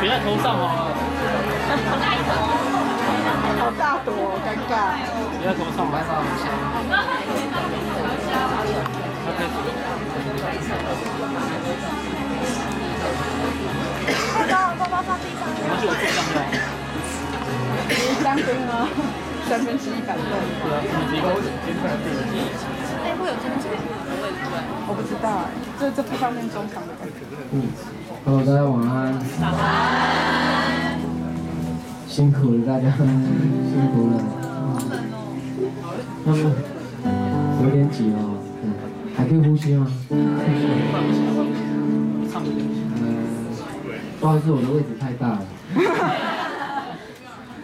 别在头上哦。好大朵，尴尬。别在头上，别在头上。包包放地上。我就坐上了。你当兵吗？1/3感动。哎，会有真正的味道吗？我不知道哎，这不方便中场的感觉。Hello， 大家晚安。晚安。辛苦了大家，辛苦了。有点挤哦，还可以呼吸吗？不好意思，我的位置太大了。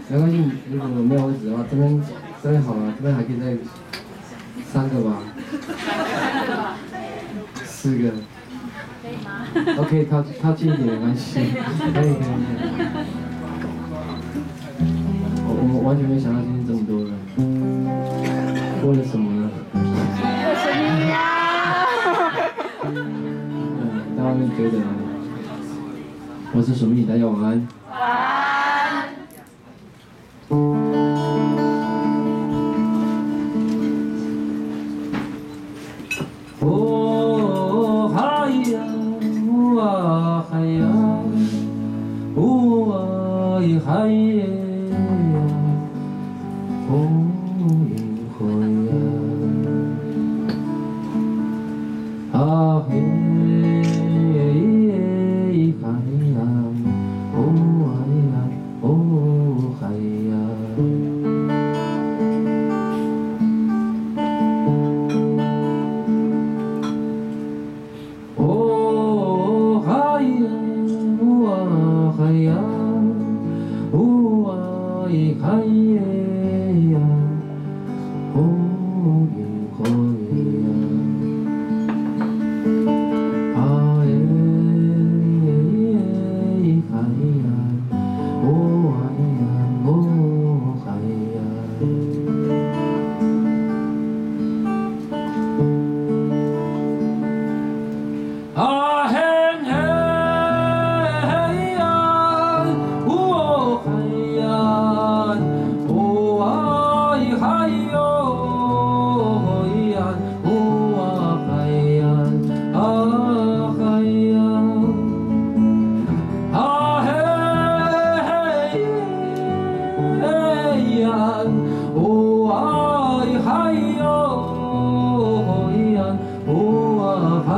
没关系，如果没有位置的话，这边好了，这边还可以再3个吧，4个。OK， 靠近一点没关系，可以。我完全没想到今天这么多人，为了什么呢？为什么呀？在外面觉得，我是水蜜，大家晚安。晚安。哦哈呀！哇嗨呀，哇咿嗨耶呀，哦咿嗨呀，啊嘿耶嗨呀，哦嗨呀，哦嗨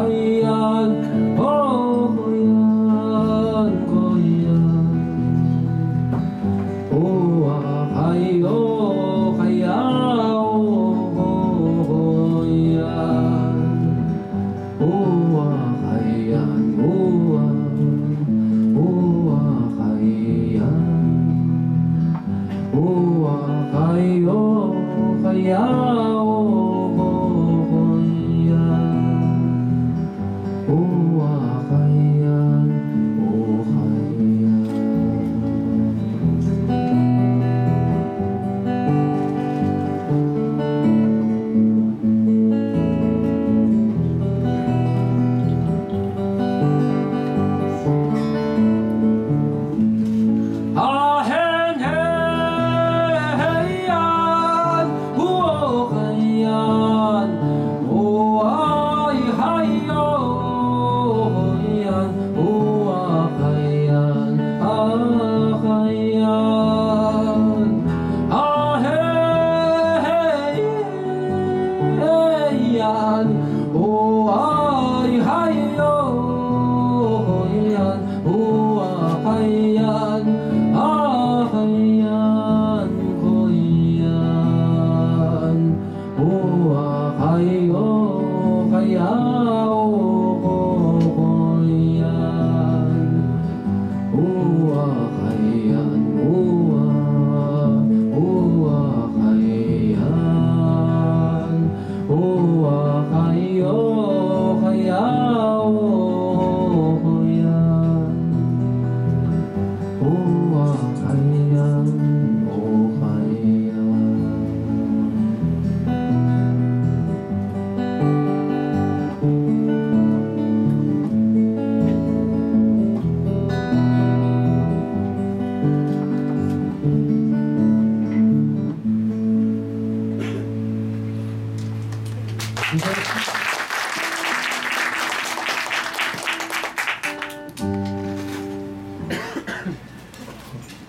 呀，哦。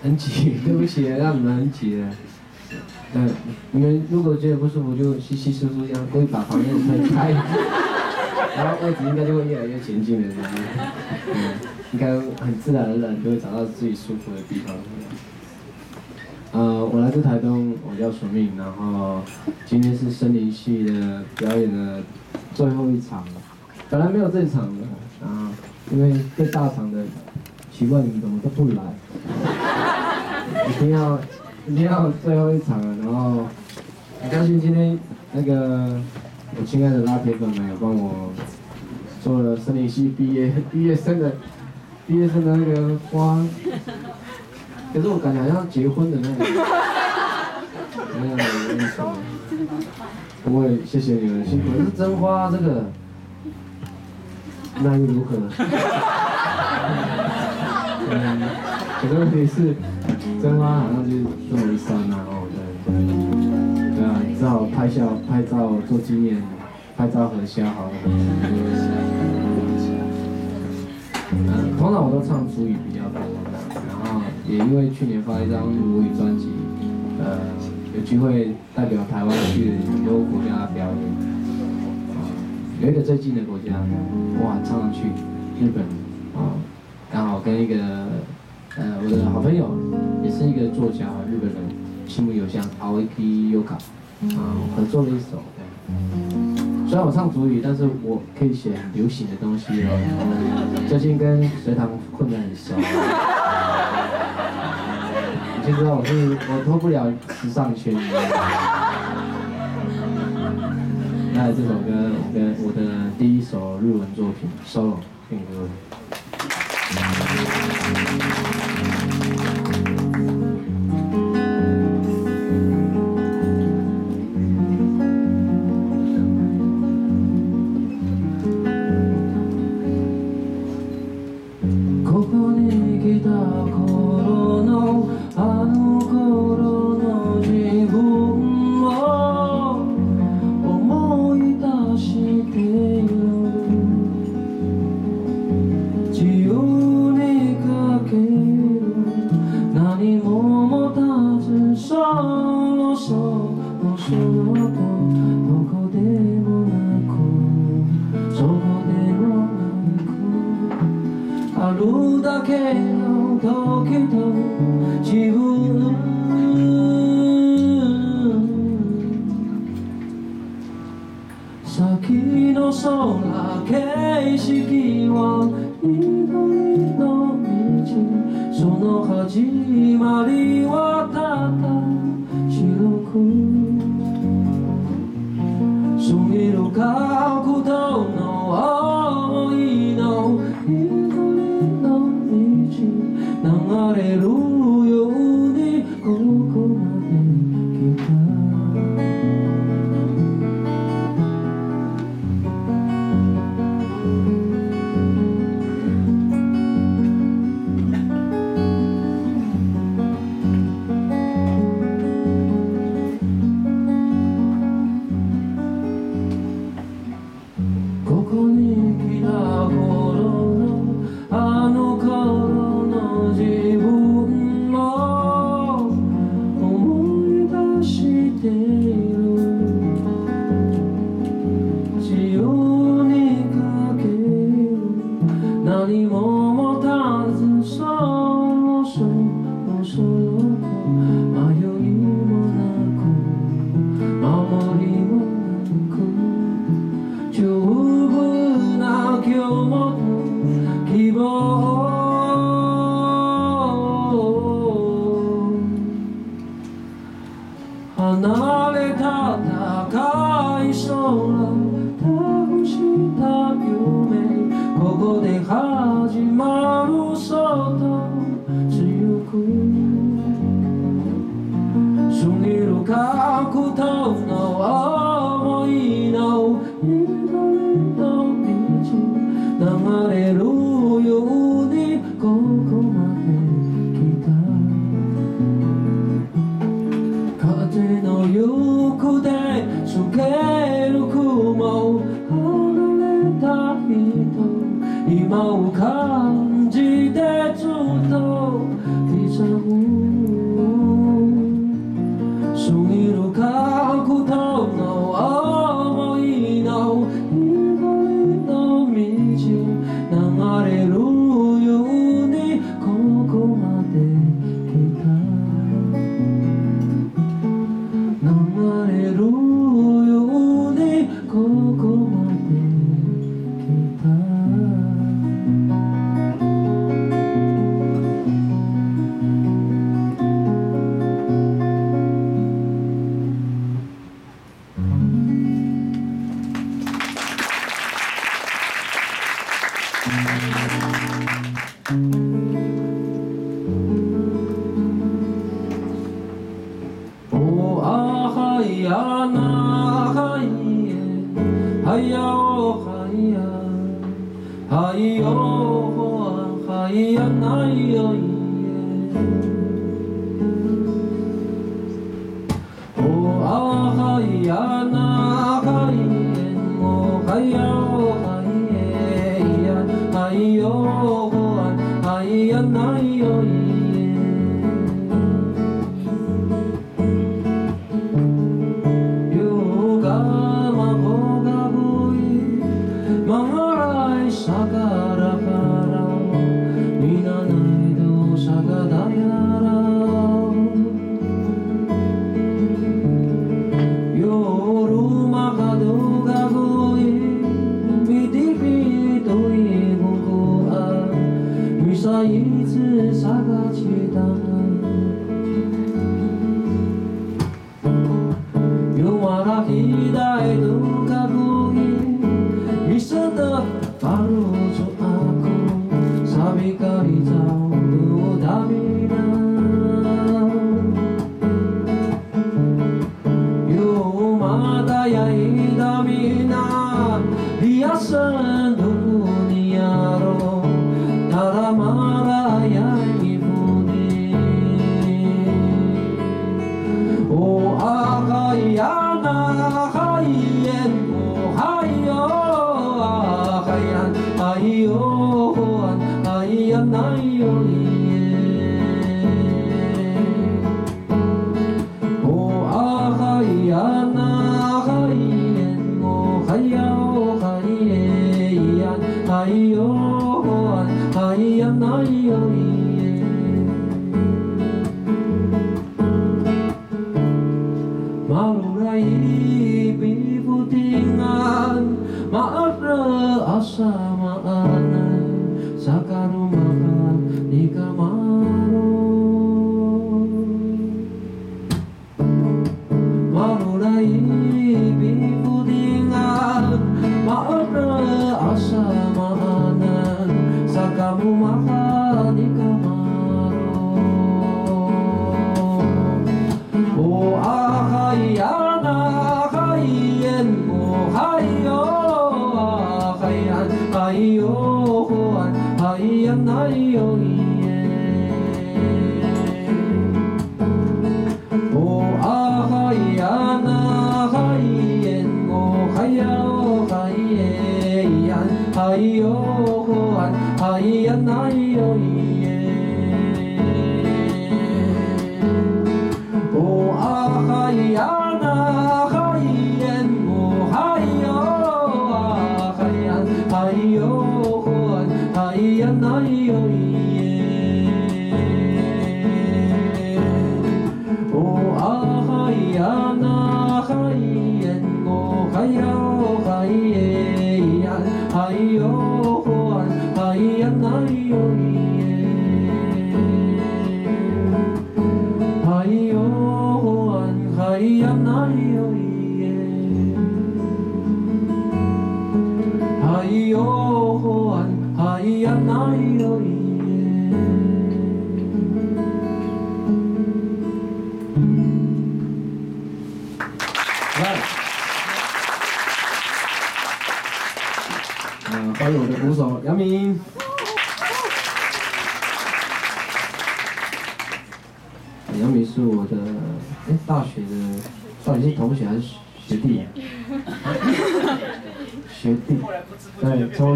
很挤，对不起，让你们很挤了。你们如果觉得不舒服，就稀稀疏疏这样故意把房间分开，然后位置应该就会越来越前进的。应该很自然而然就会找到自己舒服的地方。我来自台东，我叫楚命，然后今天是森林系的表演的最后一场了，本来没有这场的，啊，因为最大场的，奇怪你们怎么都不来，一定要最后一场了，然后很高兴今天那个我亲爱的拉铁粉们有帮我做了森林系毕业生的那个花。可是我感觉好像结婚的那个，没有没有错。不会，谢谢你们辛苦。是真花这个，那又如何？可是问题是，真花好像就是这么一刹那哦，对。对啊，只好拍照做纪念，拍照合照好了。通常我都唱主语比较多。也因为去年发一张母语专辑，有机会代表台湾去很多国家表演，有一个最近的国家，哇，唱上去，日本，啊，刚好跟一个我的好朋友，也是一个作家，日本人，青木友香 Aoki Yuka 啊，合作了一首。虽然我唱主语，但是我可以写很流行的东西哦。最近跟隋棠混得很熟。就知道我脱不了时尚圈。那这首歌，我的第一首日文作品 solo 献给各位。ここに来た頃の。あの頃の自分を思い出している。自由にかける何も持たずそのそのそのどこでもなくそこでもなくあるだけの時と自分先の空景色は緑の道その始まりはただ白く過ぎる角度の思いの緑の道流れる今を感じてずっと刻む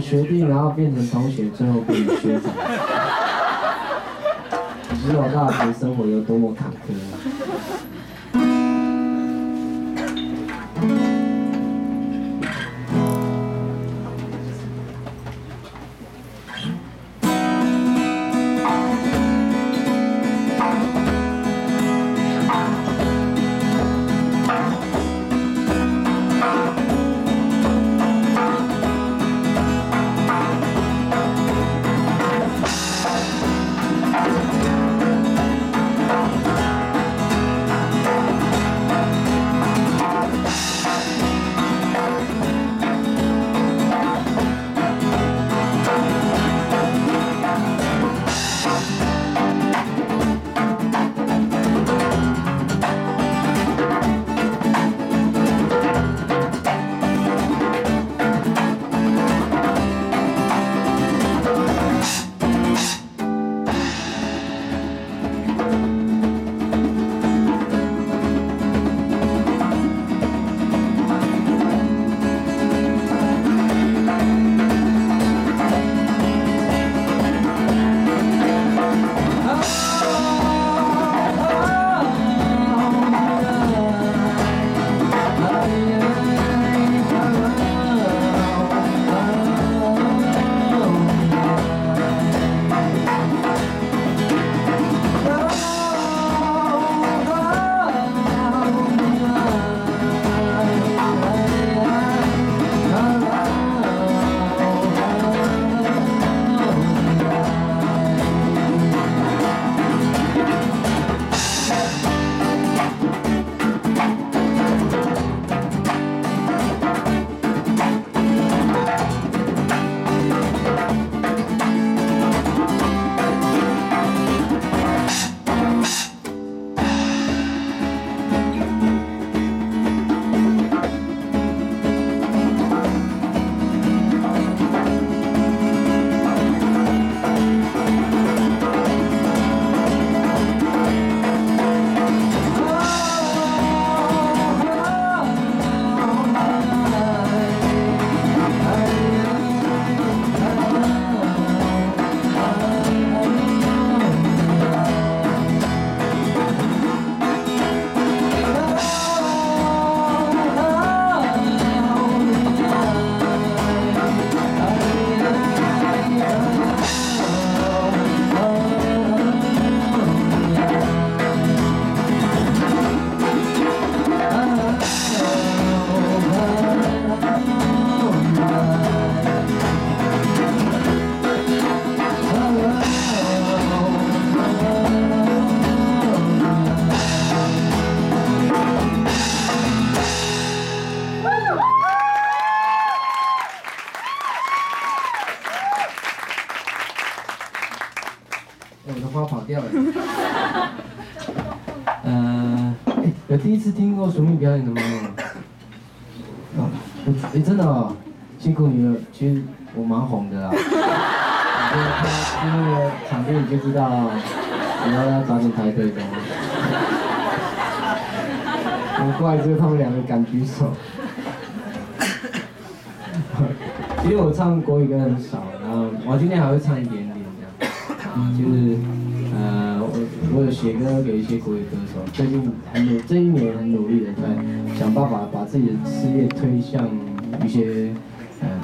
学弟，然后变成同学，最后变成学长。你知道大学生活有多么坎坷啊。我的花跑掉了。有第一次听过鼠命表演的吗？哦，真的哦，辛苦你了。其实我蛮红的啦，因为场地你就知道我要早点排队的。我过来之后，他们两个敢举手。其实我唱国语歌很少，然后我今天还会唱一点点这样，就是我有写歌给一些国语歌手，最近这一年很努力的在想办法把自己的事业推向一些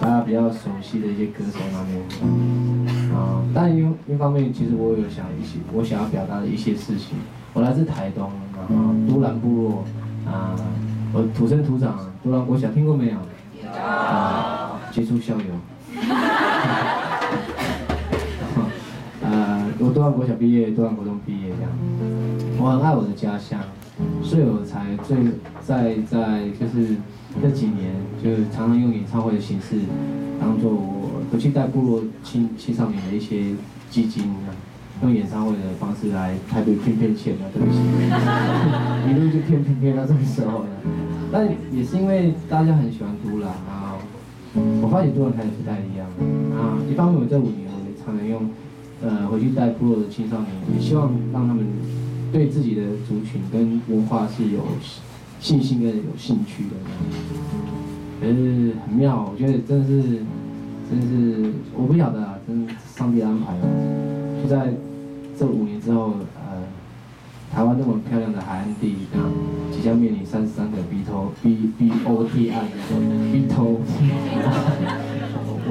大家比较熟悉的一些歌手那边。啊，但一方面其实我有想一些我想要表达的一些事情。我来自台东，然后都兰部落啊，我土生土长都兰国小，听过没有？啊，接触校友。我都兰国小毕业，都兰国中毕业这样。我很爱我的家乡，所以我才就是这几年就常常用演唱会的形式，当做我不去带部落青少年的一些基金啊，用演唱会的方式来台北骗钱啊，对不起，一路就骗到这个时候了。但也是因为大家很喜欢都兰啊，我发现都兰开始不太一样啊。一方面我这5年我也常常用回去带部落的青少年，也希望让他们对自己的族群跟文化是有信心跟有兴趣的。可是很妙，我觉得真是我不晓得啊，真是上帝的安排啊。就在这5年之后，台湾那么漂亮的海岸地，那即将面临33个 BOT 案，我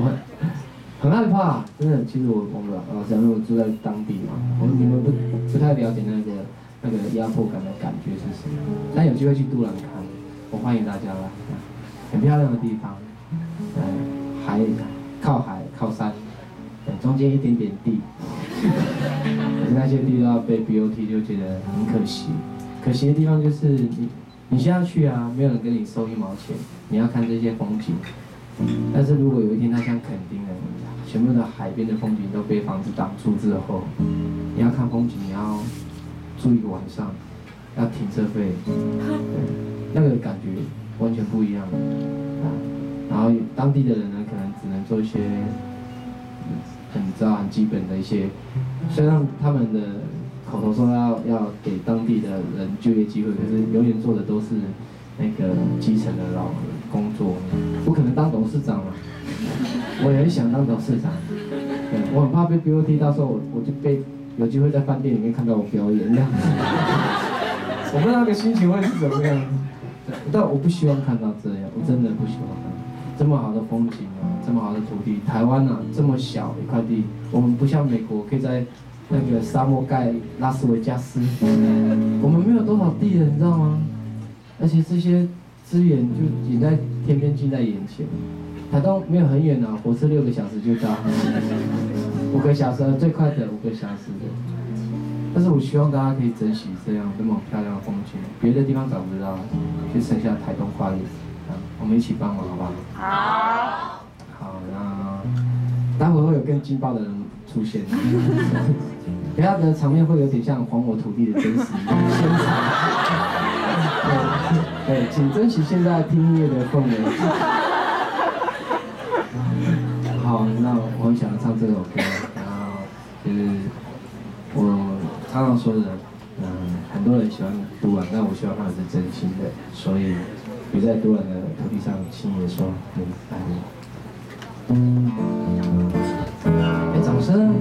很害怕，真的。其实我们老实讲，因为我住在当地嘛，你们不太了解那个压迫感的感觉是什么？但有机会去都兰看，我欢迎大家来，很漂亮的地方，海靠山，中间一点点地，可是那些地都要被 BOT 就觉得很可惜。可惜的地方就是你现在去啊，没有人跟你收1毛钱，你要看这些风景。但是如果有一天它像垦丁人，全部的海边的风景都被房子挡住之后，你要看风景，你要住一个晚上，要停车费，那个感觉完全不一样。然后当地的人呢，可能只能做一些很基本的一些，虽然他们的口头说要给当地的人就业机会，可是永远做的都是那个基层的劳工作。我可能当董事长嘛，我也很想当董事长，对，我很怕被 BOT， 到时候我就被。有机会在饭店里面看到我表演，那样子，我不知道那个心情会是怎么样。但我不希望看到这样，我真的不希望看到这么好的风景啊，这么好的土地。台湾啊，这么小一块地，我们不像美国可以在那个沙漠盖拉斯维加斯，我们没有多少地了，你知道吗？而且这些资源就已在天边近在眼前。台东没有很远啊，火车6个小时就到。5个小时，最快的5个小时的。但是我希望大家可以珍惜这样这么漂亮的风景，别的地方找不到，就剩下台东花莲，我们一起帮忙，好不好？好。好，那待会会有更劲爆的人出现，等下的场面会有点像还我土地的真实现场。对，请珍惜现在听音乐的氛围。好，那我很想要唱这首歌，然后就是我常常说的，很多人喜欢都兰，但我希望他们是真心的，所以别在都兰的土地上轻易的说你爱我。掌声！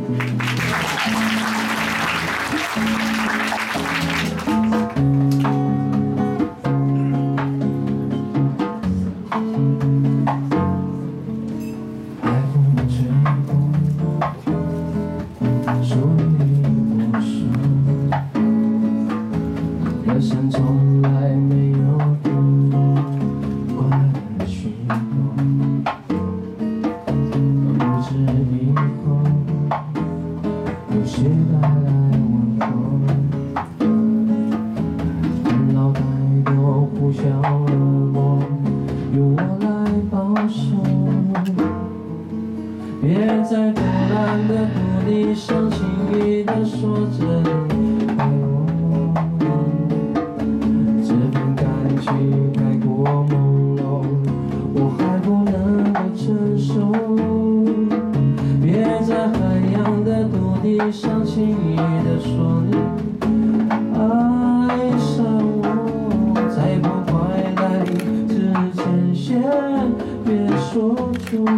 别再突然的。低声轻语地说着你爱我，这份感情太过朦胧，我还不能够承受。别在海洋的土地上轻易地说你爱上我，在不快来临之前先别说出口。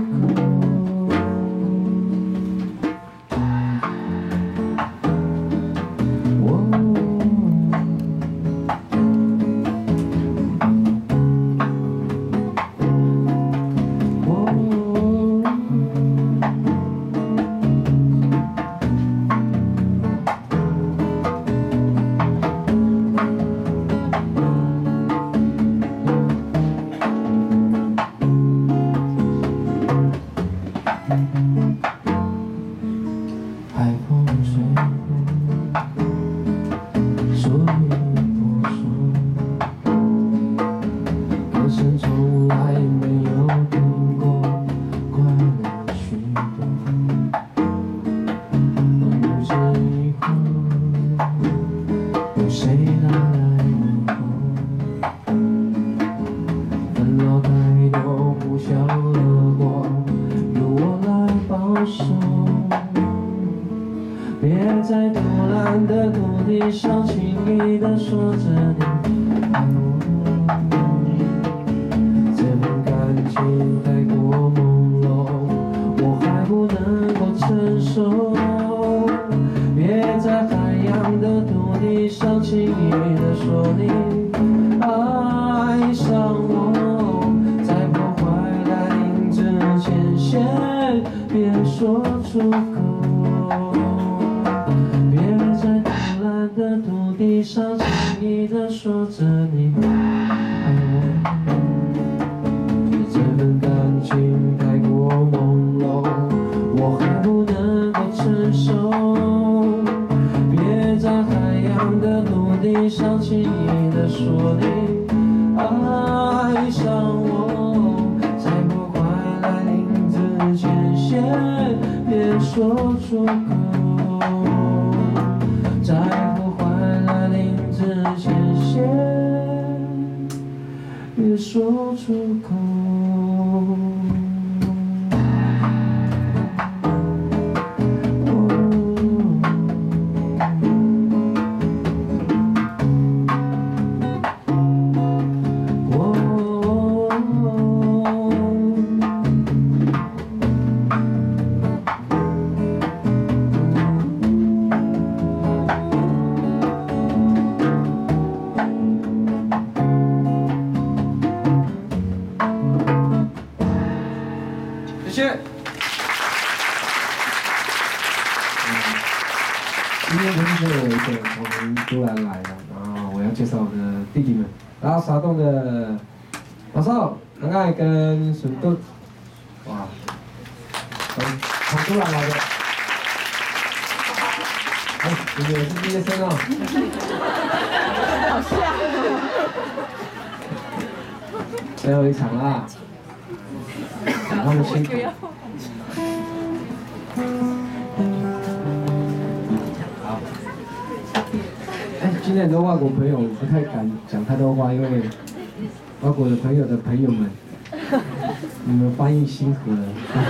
辛苦了，哦，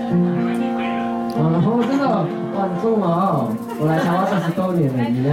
真的，哇，你中文哦，我来台湾20多年了，你呢？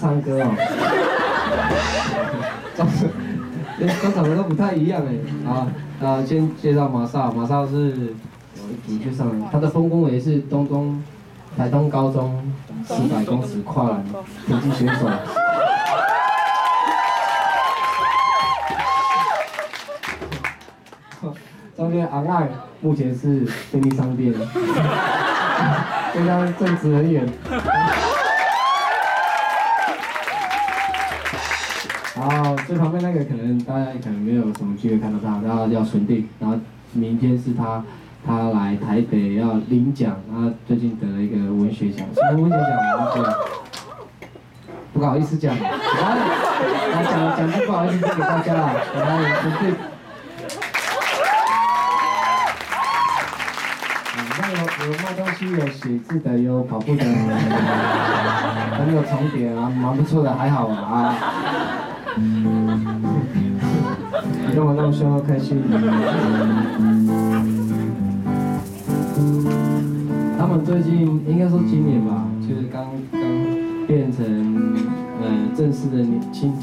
唱歌哦、喔，跟长得都不太一样哎。好，那先介绍马少，马少是我一组去上，他的丰功伟是台东高中400公尺跨栏田径选手。中间昂爱目前是便利商店，非常正直人员。然后最旁边那个大家可能没有什么机会看到他，然后叫纯定，然后明天是他来台北要领奖，他最近得了一个文学奖，什么文学奖我忘了，不好意思讲，然后讲就不好意思给大家了，然后纯定。有卖东西，有写字的，有跑步的，很有重叠啊，蛮不错的，还好啊。你跟我那么凶，好开心。他们最近应该说今年吧，就是刚变成正式的青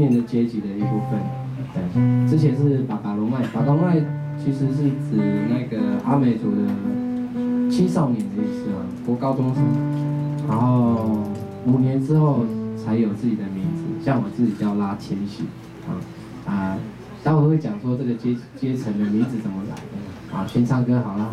年的阶级的一部分。对，之前是巴嘎罗麦，其实是指那个阿美族的。青少年的意思啊，国高中生，然后5年之后才有自己的名字，像我自己叫拉千禧啊，待会会讲说这个阶层的名字怎么来的啊，先唱歌好了。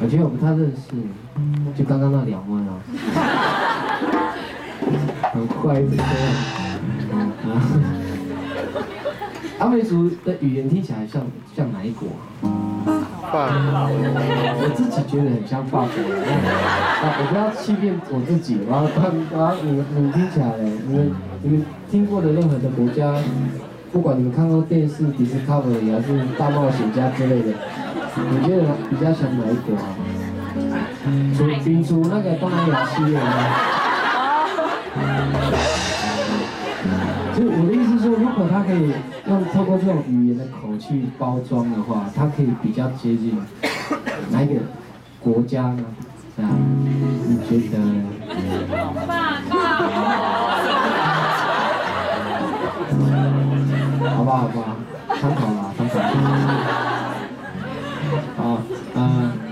我觉得我不太认识，就刚刚那两位啊，很快就这样。阿美族的语言听起来像哪一国啊？法国。我自己觉得很像法国。我不要欺骗我自己，然后你听起来，你们听过的任何的国家，不管你们看过电视、Discovery 还是大冒险家之类的。你觉得比较像哪一国啊？除那个东南亚系列吗？就我的意思是说，如果他可以用透过这种语言的口去包装的话，他可以比较接近哪一个国家呢？啊，你觉得？好吧，参考啦。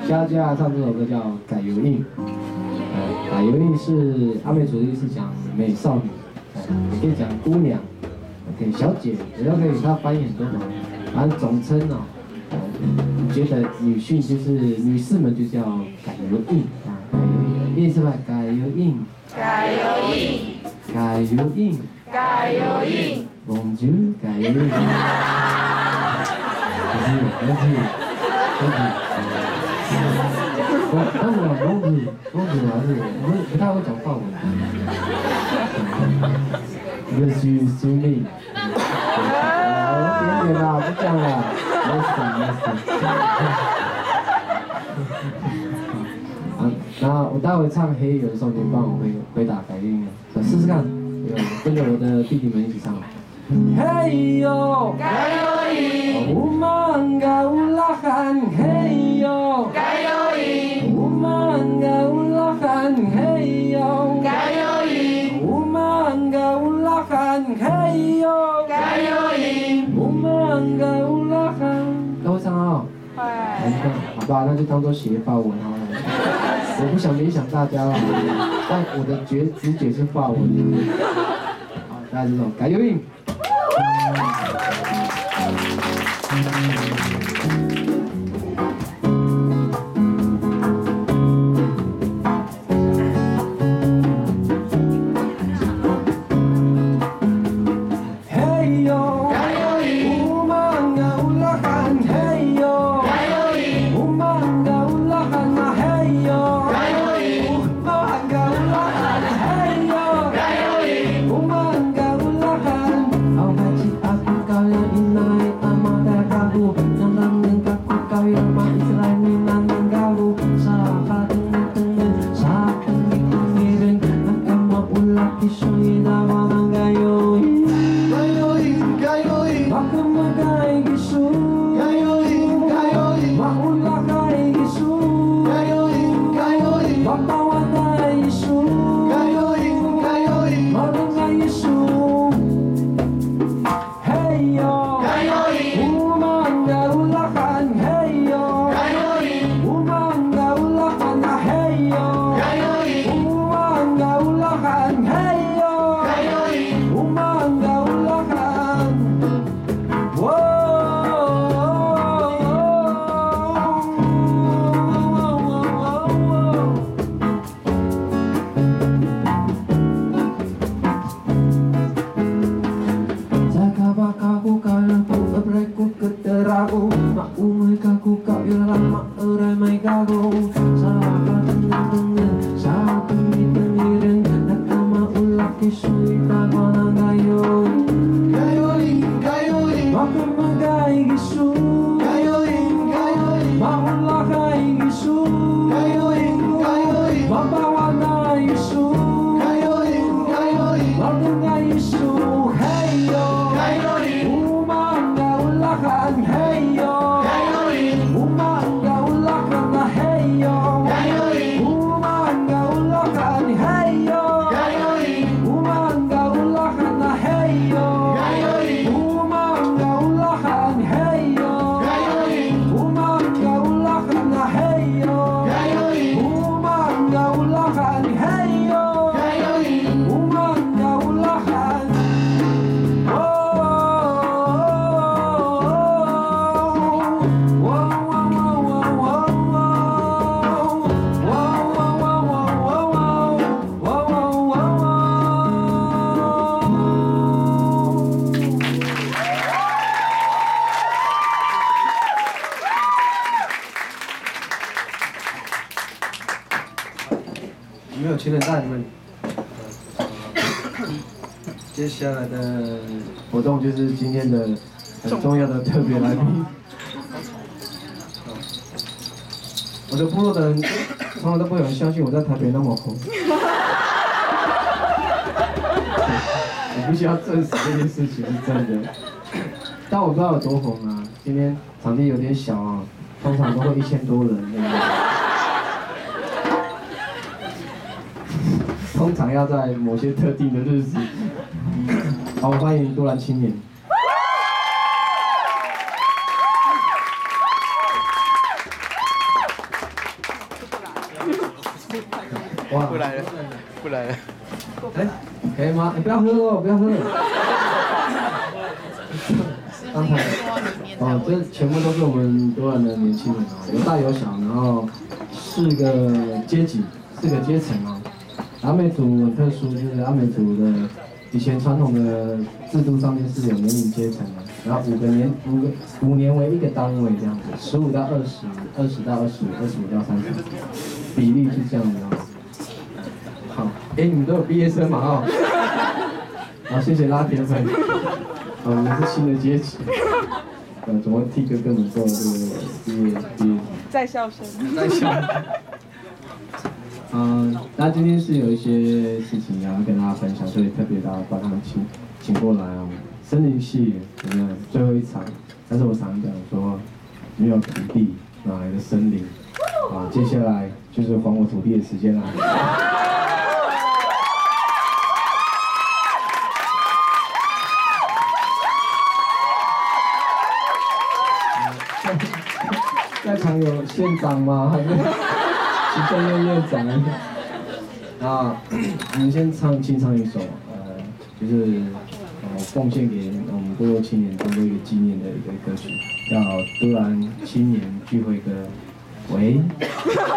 佳佳唱这首歌叫《改油印》，改油印是阿美族的意思，讲美少女，也可以讲姑娘，可以小姐，也都可以，它翻译很多种，反正总称哦，你觉得女性就是女士们就叫改油印啊，念是吧？改油印，改油印，改油印，改油印，蒙住改油印，不是。我不太会讲法文，也许是命。我点点啦，不讲了，没事。那我待会唱黑油的时候，你帮我回答改音啊，试试看，跟着我的弟弟们一起唱。嘿哟，改油印，我们噶乌拉汉，嘿哟，改油印，我们噶乌拉汉，嘿哟，改油印，我们噶乌拉汉，嘿哟，改油印，我们噶乌拉汉。都会唱哦。会。好吧，那就当做学法文好了。我不想影响大家了，但我的直觉是法文。好，大家知道，改油印。本上你们接下来的活动就是今天的很重要的特别来宾。我的部落的人从来都不有人相信我在台北那么红。我必须要证实这件事情是真的，但我不知道有多红啊。今天场地有点小啊，通常都会1000多人。通常要在某些特定的日子。好，欢迎都兰青年。哇！不来了，不来了。哎，可以吗？你不要喝哦，不要喝。刚才哦，这全部都是我们都兰的年轻人啊，有大有小，然后4个阶级、4个阶层啊。阿美族很特殊，就是阿美族的以前传统的制度上面是有年龄阶层的，然后五年为1个单位这样子，15到20，20到25，25到30，比例是这样的。好，哎，你们都有毕业生嘛？哦，好，谢谢拉铁粉。我们是新的阶级，怎么替哥哥们做这个毕业？在校生。在校。那今天是有一些事情要跟大家分享，所以特别把他们请过来啊。森林系怎么样？最后一场，但是我常常讲说，没有土地哪来的森林啊？接下来就是还我土地的时间啦。在场有县长吗？还是？行政院院长，那我们先清唱一首，就是奉献给我们部落青年当做一个纪念的一个歌曲，叫《都兰青年聚会歌》。喂，县长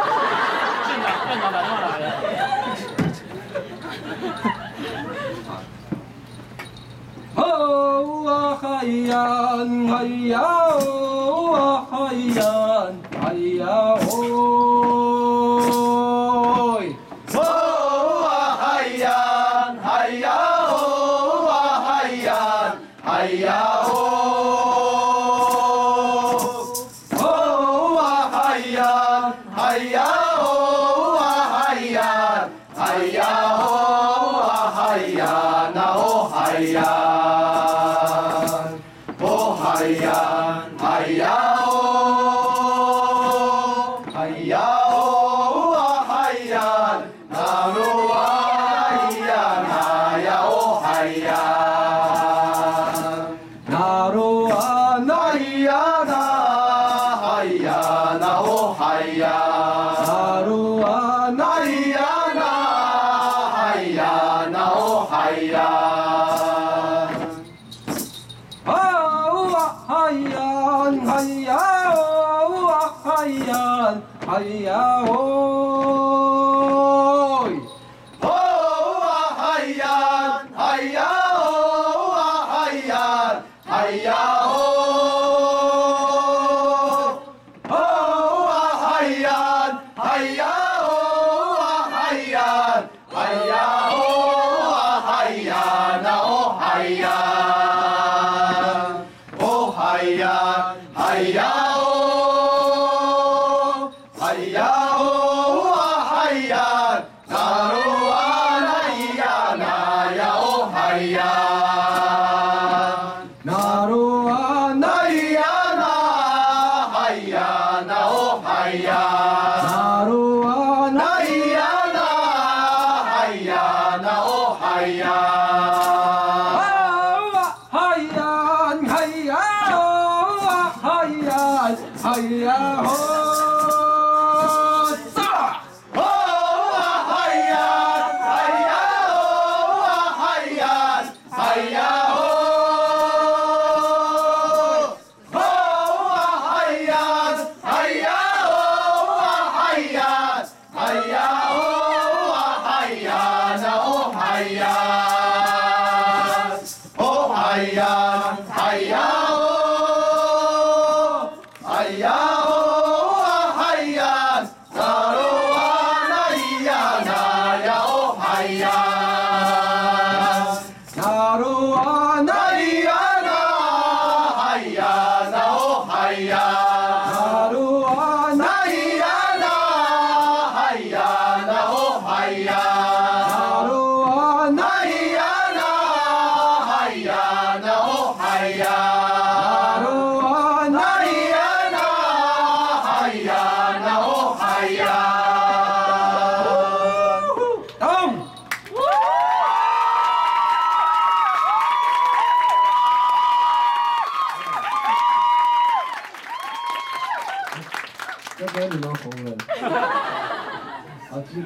打电话来了。哦啊嗨呀，嗨呀哦啊嗨呀，嗨呀哦。哎呀！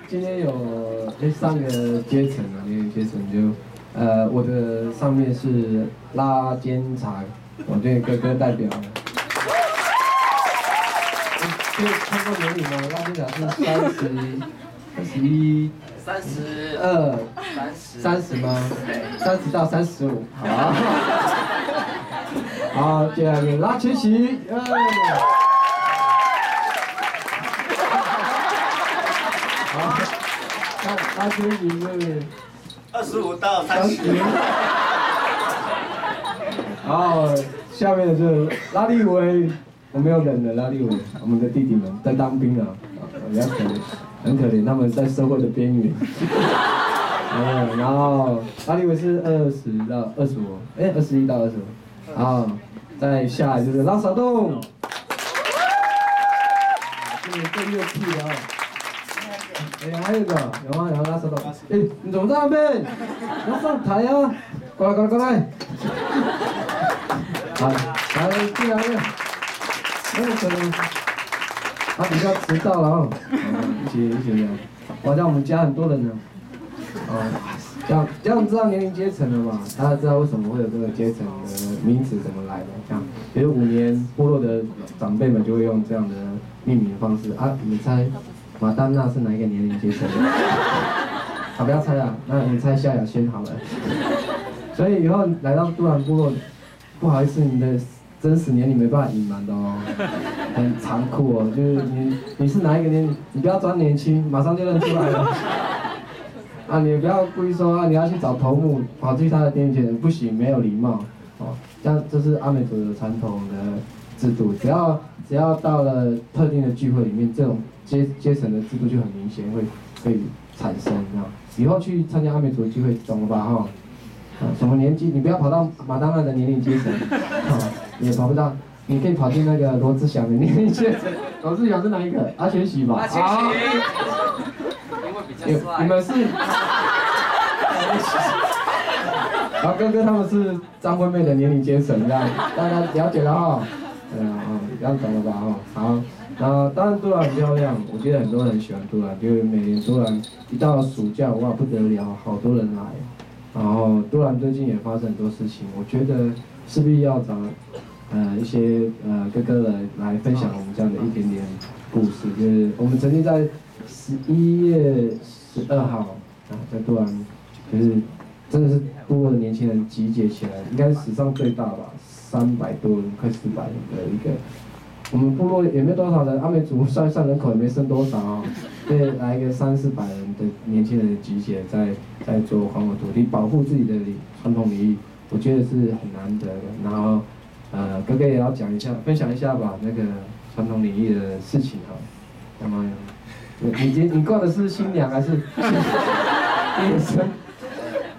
今天有这三个阶层啊，那个阶层就我的上面是拉肩茶，我对哥哥代表。看过美女吗？拉肩茶是30、21、32、30吗？30到35。好，好，接下来拉齐齐。拉圈子是25到30。然后下面的是拉力威，我没有忍的拉力威，我们的弟弟们在当兵啊，比较可怜，很可怜，他们在社会的边缘。然后拉力威是20到25，21到25。然后再下来就是拉沙洞，这个更有趣了。还有一个，有吗？有拉手的。你怎么在那边？要上台啊！过来，过来，过来！好，来，进来。可能他比较迟到了哦。一起聊。好像我们家很多人呢。这样知道年龄阶层了嘛？大家知道为什么会有这个阶层的名词怎么来的？这样，比如5年部落的长辈们就会用这样的命名方式啊。你猜？马丹娜是哪一个年龄阶层的？好，不要猜啊，那你猜夏雅轩好了。所以以后来到都兰部落，不好意思，你的真实年龄没办法隐瞒的哦，很残酷哦，就是你是哪一个年龄，你不要装年轻，马上就认出来了。啊，你不要故意说啊，你要去找头目跑去他的店前，不行，没有礼貌哦。这是阿美族的传统的制度，只要到了特定的聚会里面，这种阶层的制度就很明显会产生啊！以后去参加阿美族的聚会，懂了吧？哈，什么年纪你不要跑到马当娜的年龄阶层，也跑不到，你可以跑进那个罗志祥的年龄阶层。罗志祥是哪一个？阿全喜吧？阿全喜，因为比较帅。你们是？然后哥哥他们是张惠妹的年龄阶层，这样大家了解了哈？对啊，这样懂了吧？哈，好。当然都兰很漂亮，我觉得很多人喜欢都兰，因为每年都兰一到暑假，哇不得了，好多人来。然后都兰最近也发生很多事情，我觉得势必要找一些哥哥来分享我们这样的一点点故事。就是我们曾经在11月12号在都兰，就是真的是部落的年轻人集结起来，应该是史上最大吧，300多人，快400人的一个。我们部落也没多少人，阿美族算一算人口也没剩多少啊，所以来一个300、400人的年轻人集结在做环保土地，保护自己的传统领域，我觉得是很难得的。然后哥哥也要讲一下，分享一下吧，那个传统领域的事情啊。那么你挂的是新娘还是女生？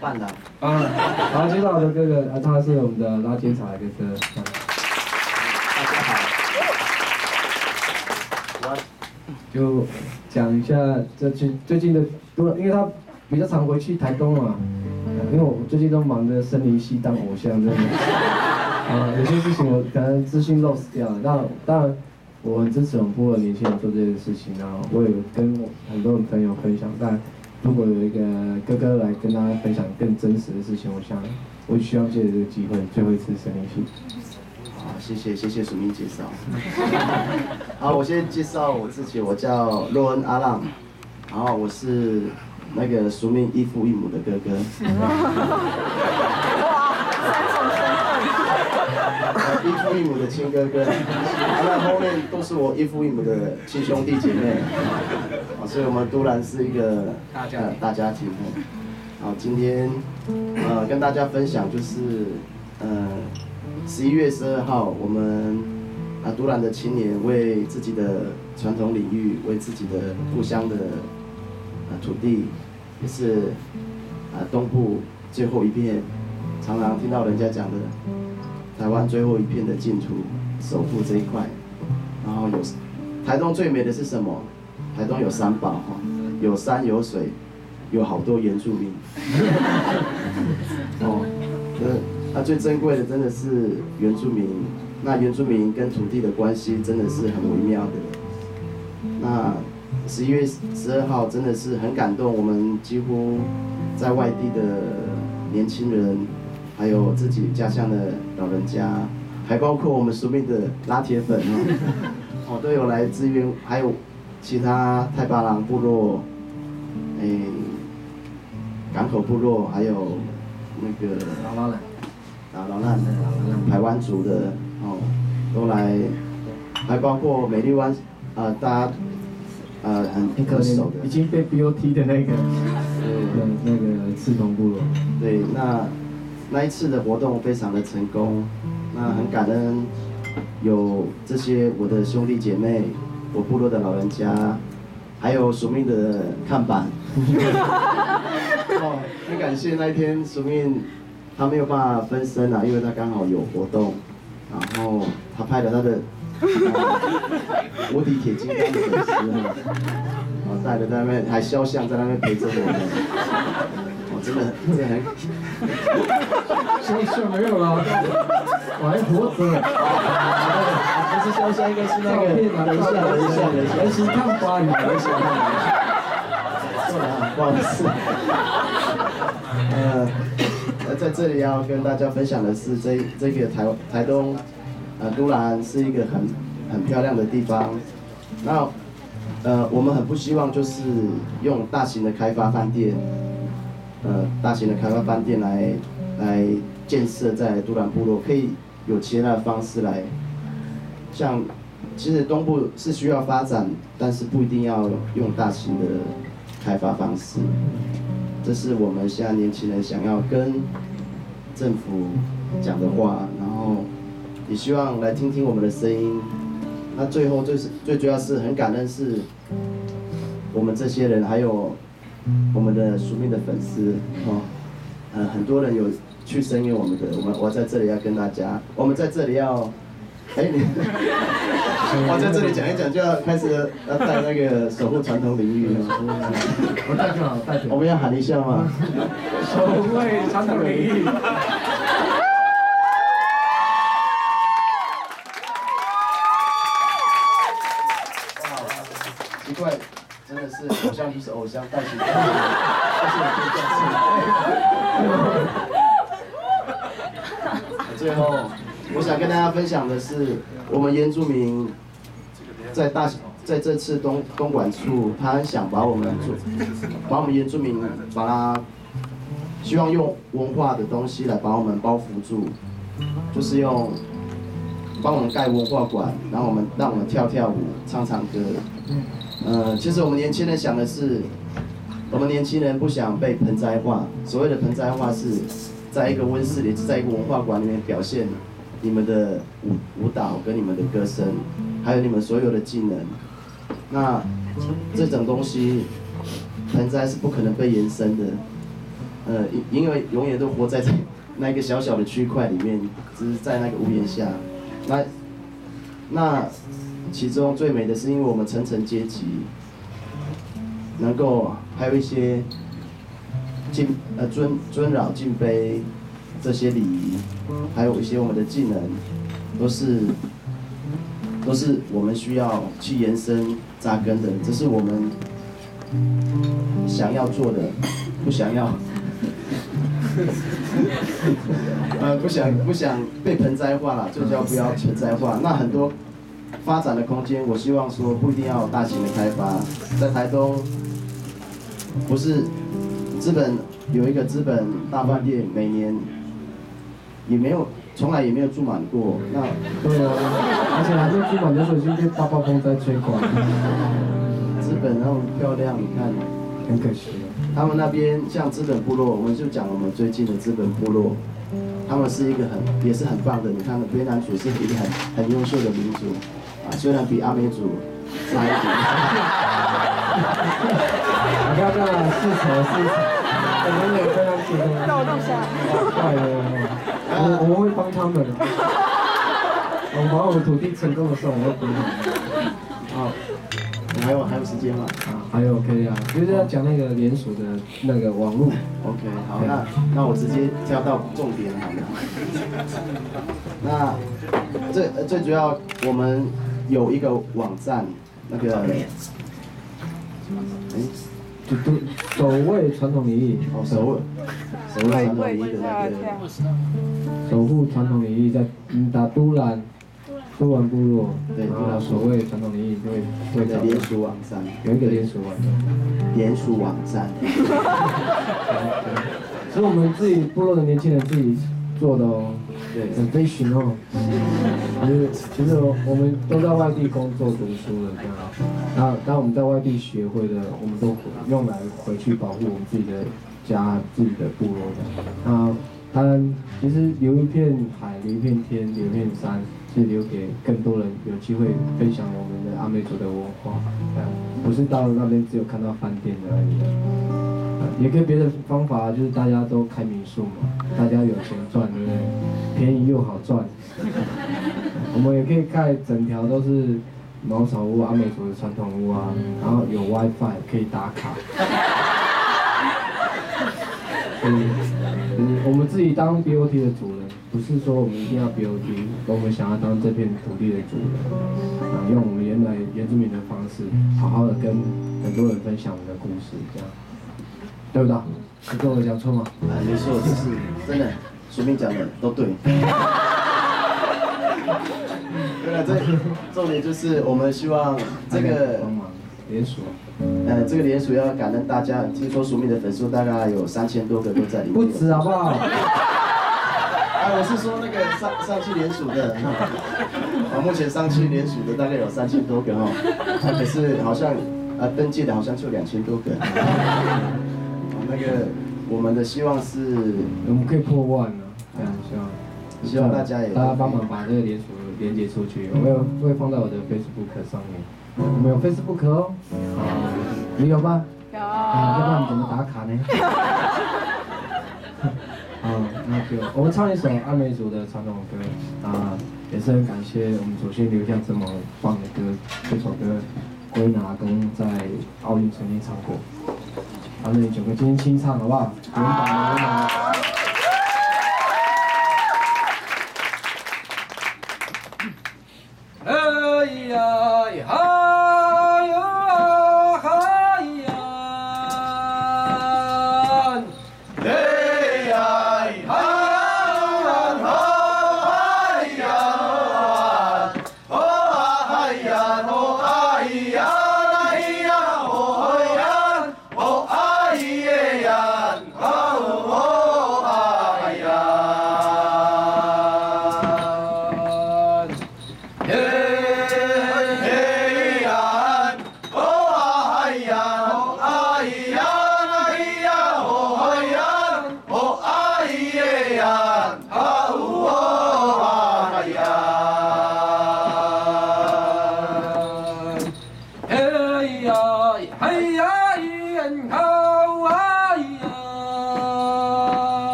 伴郎啊，好，介绍我的哥哥，他是我们的拉肩茶哥哥。大家好。就讲一下最近的，因为他比较常回去台东嘛，因为我最近都忙着生离系当偶像，真的有些事情我可能资讯 loss 掉了。那当然我很支持我们部落年轻人做这件事情，然后我也跟很多朋友分享。但如果有一个哥哥来跟大家分享更真实的事情，我想我需要借这个机会最后一次生离系。谢谢署名介绍。好，我先介绍我自己，我叫洛恩阿浪，然后我是那个署名异父异母的哥哥。哇，三重身份。异父异母的亲哥哥，那后面都是我异父异母的亲兄弟姐妹，所以我们都兰是一个大家庭。好，今天跟大家分享就是11月12号，我们都兰的青年为自己的传统领域，为自己的故乡的土地，也是东部最后一片，常常听到人家讲的台湾最后一片的净土，守护这一块。然后有台东最美的是什么？台东有三宝哈，有山有水，有好多原住民。最珍贵的真的是原住民。那原住民跟土地的关系真的是很微妙的。那11月12号真的是很感动，我们几乎在外地的年轻人，还有自己家乡的老人家，还包括我们熟命的拉铁粉哦，都有来支援，还有其他太巴郎部落、港口部落，还有那个排湾族的哦，都来，还包括美丽湾大家很可手的，已经被 BOT 的那个那个赤铜部落，对，那一次的活动非常的成功，那很感恩有这些我的兄弟姐妹，我部落的老人家，还有署名的看板。哦，很感谢那一天署名他没有办法分身啊，因为他刚好有活动，然后他拍了他的无敌铁金刚的粉丝哈，带着在那边还肖像在那边陪着我们。真的很，肖像没有了，我还活着。不是肖像，应该是那个人形看法，对啊，不好意思。在这里要跟大家分享的是，这个台东，都兰是一个很漂亮的地方。那我们很不希望就是用大型的开发饭店。大型的开发饭店来建设在都兰部落，可以有其他的方式来，像其实东部是需要发展，但是不一定要用大型的开发方式。这是我们现在年轻人想要跟政府讲的话，然后也希望来听听我们的声音。那最后最主要是很感恩是我们这些人，还有我们的署名的粉丝哦，很多人有去声援我们的，我在这里要跟大家，我们在这里要，我在这里讲一讲就要开始要带那个守护传统领域了，我带就好，带就好，我们要喊一下嘛，守护传统领域。奇怪。真的是偶像就是偶像，但是最后，我想跟大家分享的是，我们原住民在这次东莞处，他很想把我们原住民把它，希望用文化的东西来把我们包覆住，就是用。帮我们盖文化馆，然后让我们跳舞、唱歌。其实我们年轻人想的是，我们年轻人不想被盆栽化。所谓的盆栽化是，在一个温室里，在一个文化馆里面表现你们的舞蹈跟你们的歌声，还有你们所有的技能。那这种东西，盆栽是不可能被延伸的。因为永远都活在那个小小的区块里面，只是在那个屋檐下。那其中最美的是，因为我们层层阶级，能够还有一些尊老敬卑这些礼仪，还有一些我们的技能，都是我们需要去延伸扎根的，这是我们想要做的，不想要。不想被盆栽化了，最主要不要盆栽化。那很多发展的空间，我希望说不一定要有大型的开发，在台东，不是资本有一个资本大饭店，每年也没有，从来也没有住满过。那对啊，而且还没住满的时候就被八八风灾吹垮。资本那么漂亮，你看，很可惜了。他们那边像资本部落，我们就讲我们最近的资本部落，他们是一个也是很棒的。你看卑南族是一个很优秀的民族，啊，虽然比阿美族差一点。你看那是什么？ 我们也在那边，那我弄下。快了，我会帮他们。我把我土地成功的时候，我会帮他们。好，还有时间吗？啊，还有 OK 啊，就是要讲那个联署的那个网路。OK， 好，那我直接跳到重点好了。那最主要，我们有一个网站，那个。 守卫传统礼仪，哦，守卫传统礼仪的那个，守护传统礼仪在打都兰部落，对，守卫传统礼仪对的联署网站，有一个联署网站，是我们自己部落的年轻人自己做的哦，对，很飞行哦，其实我们都在外地工作读书了，对吧？ 那我们在外地学会的，我们都用来回去保护我们自己的家、自己的部落的。那当然，其实留一片海、留一片天、留一片山，是留给更多人有机会分享我们的阿美族的文化。不是到了那边只有看到饭店而已，也可以别的方法，就是大家都开民宿嘛，大家有钱赚，对不对？便宜又好赚。我们也可以盖整条都是。 茅草屋、阿美族的传统屋啊，然后有 WiFi 可以打卡。我们自己当 BOT 的主人，不是说我们一定要 BOT， 我们想要当这片土地的主人，啊，用我们原来原住民的方式，好好的跟很多人分享我们的故事，这样，对不对？你跟我讲错吗？啊，没错，就是真的，随便讲的都对。对了，重点就是我们希望这个联署，这个联署要感恩大家。听说署名的粉丝大概有3000多个都在里面，不止好不好？哎，我是说那个上去联署的，啊，目前上去联署的大概有3000多个哦，啊，可是好像登记的好像就2000多个。那个我们的希望是，我们可以破万啊，对，希望大家也大家帮忙把这个联署。 连接出去，我会放在我的 Facebook 上面。我们有 Facebook 哦，你有吗？有。啊，要不然怎么打卡呢？啊，那就我们唱一首阿美族的传统歌啊，也是很感谢我们祖先留下这么棒的歌。这首歌归拿公在奥运曾经唱过，好，那九哥今天清唱好不好？原版归拿。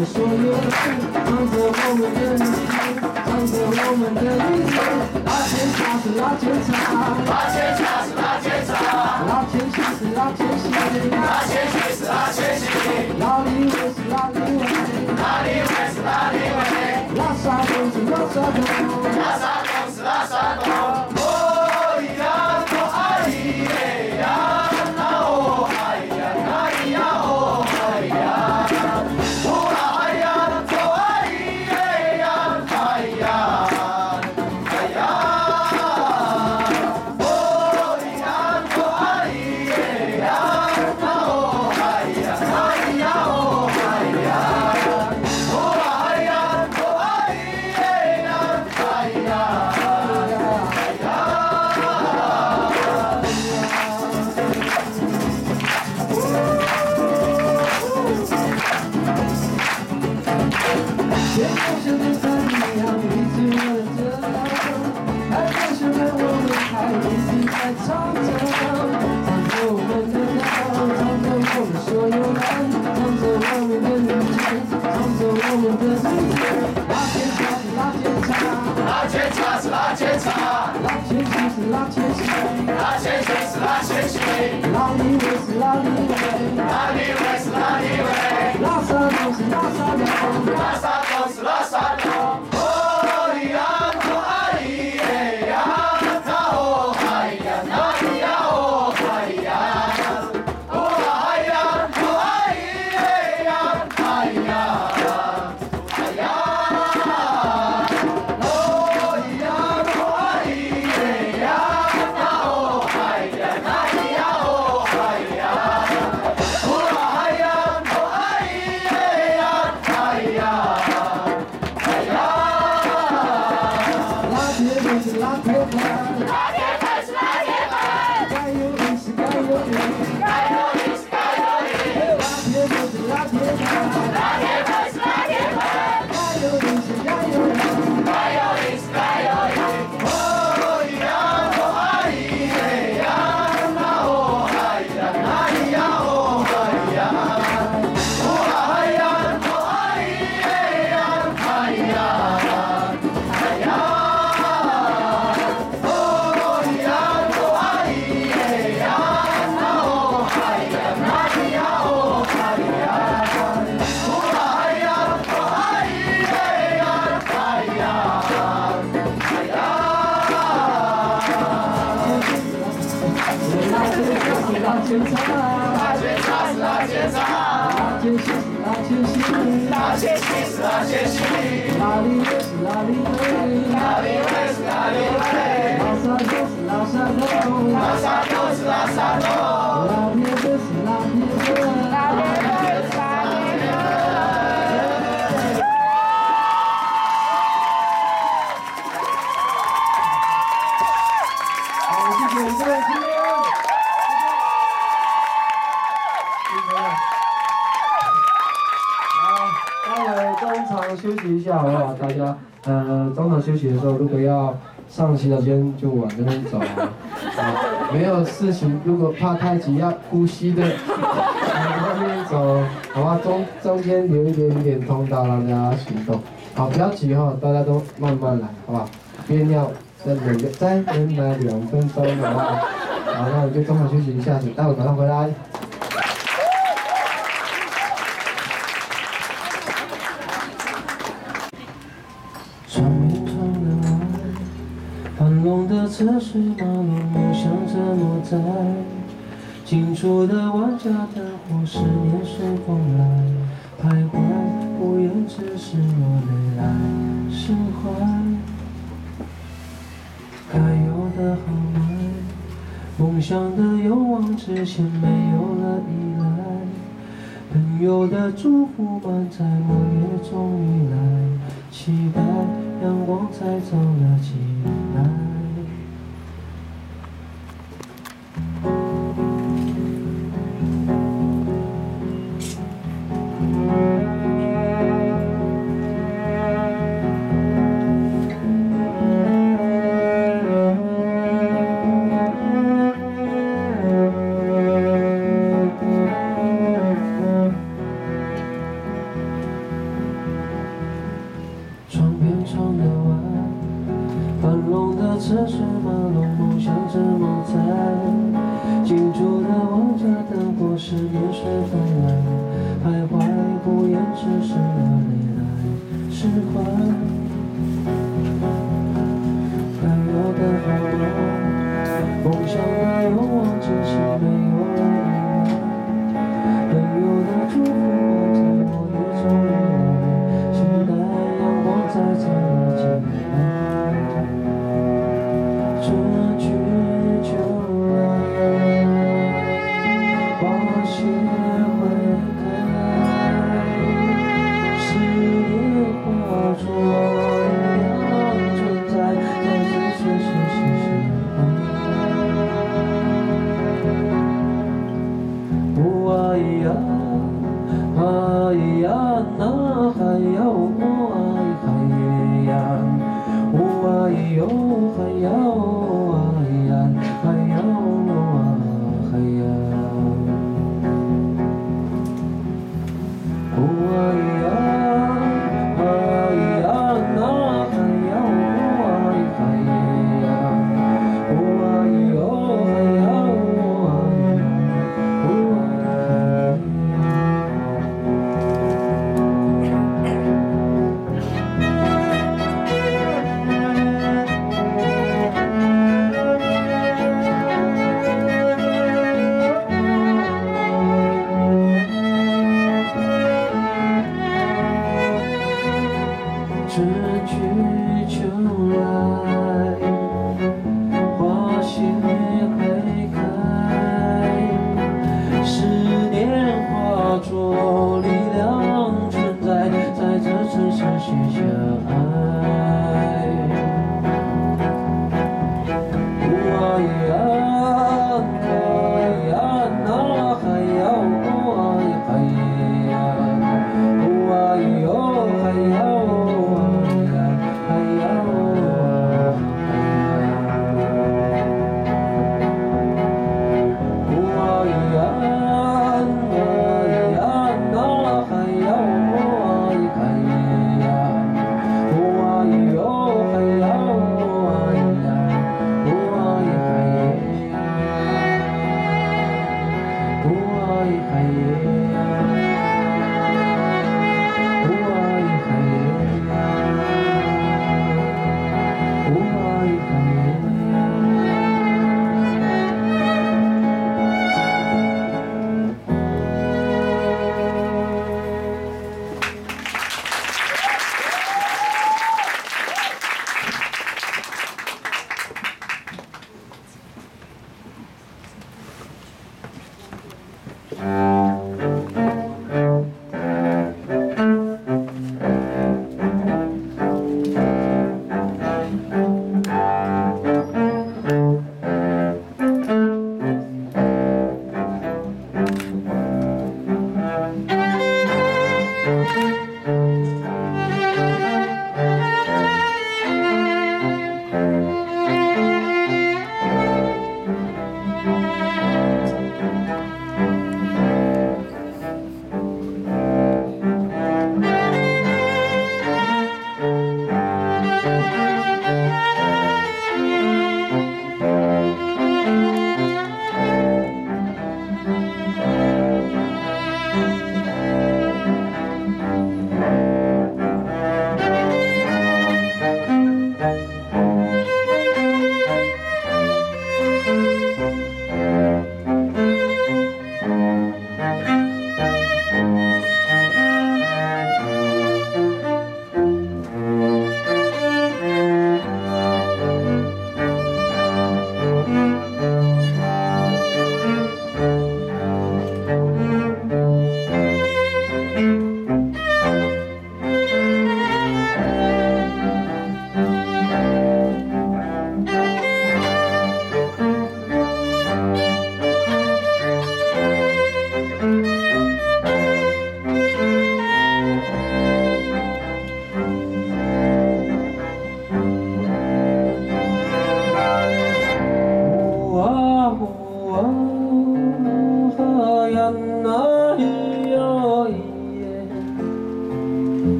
们所有的事，唱着我们的名字，唱着我们的名字。拉纤茶是拉纤茶，拉纤茶是拉纤茶，拉纤细是拉纤细，拉纤细是拉纤细，拉里围是拉里围，拉里围是拉里围，拉沙东是拉沙东，拉沙东是拉沙东。 上洗手间就往那边走啊，没有事情。如果怕太急要呼吸的，往那边走，好吧？中间留一点通道让大家行动。好，不要急哈，大家都慢慢来，好吧？憋尿再忍耐2分钟，好不好？好，那我们就中场休息一下，待会马上回来。 这是马路，梦想着我在近处的万家灯火，是年时光来徘徊，不言只是我泪来释怀。该有的豪迈，梦想的勇往直前，没有了依赖，朋友的祝福满载，我也终于来期待，阳光再照了起来。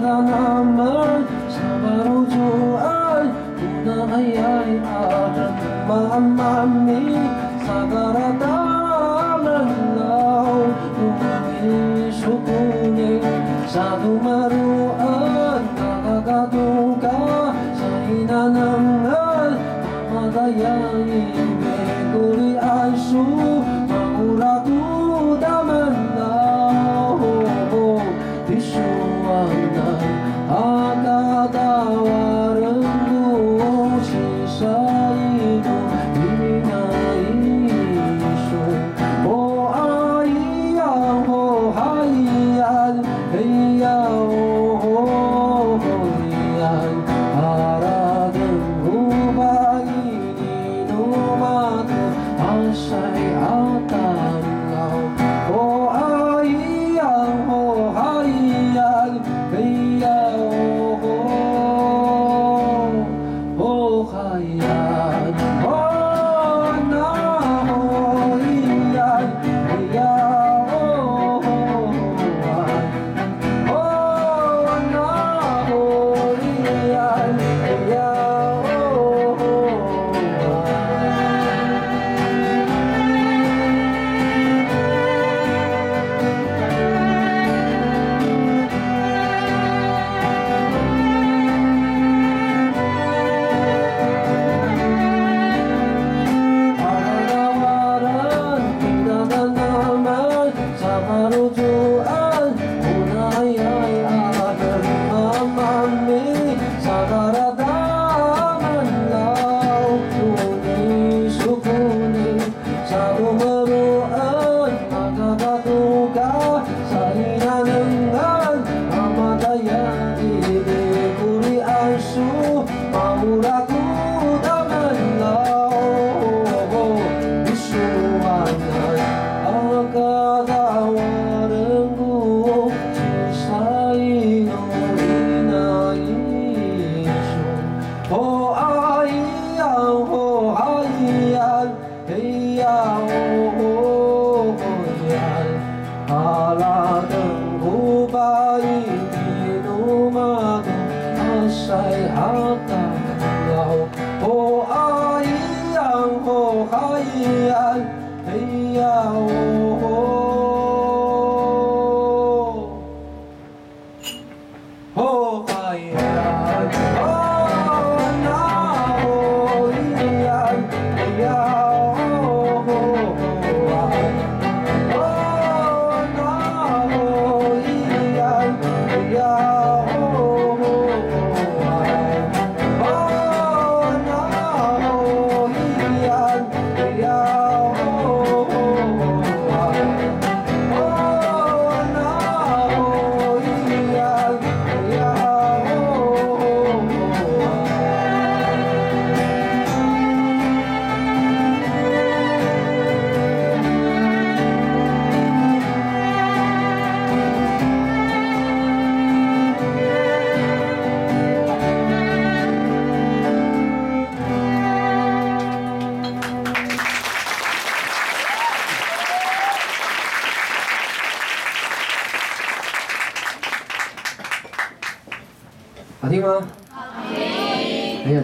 だなまさばろぞあいこなあいあいあままみさがらだななおうみしょこにさどまるあながどかさいななまだやいめぐりあいしょ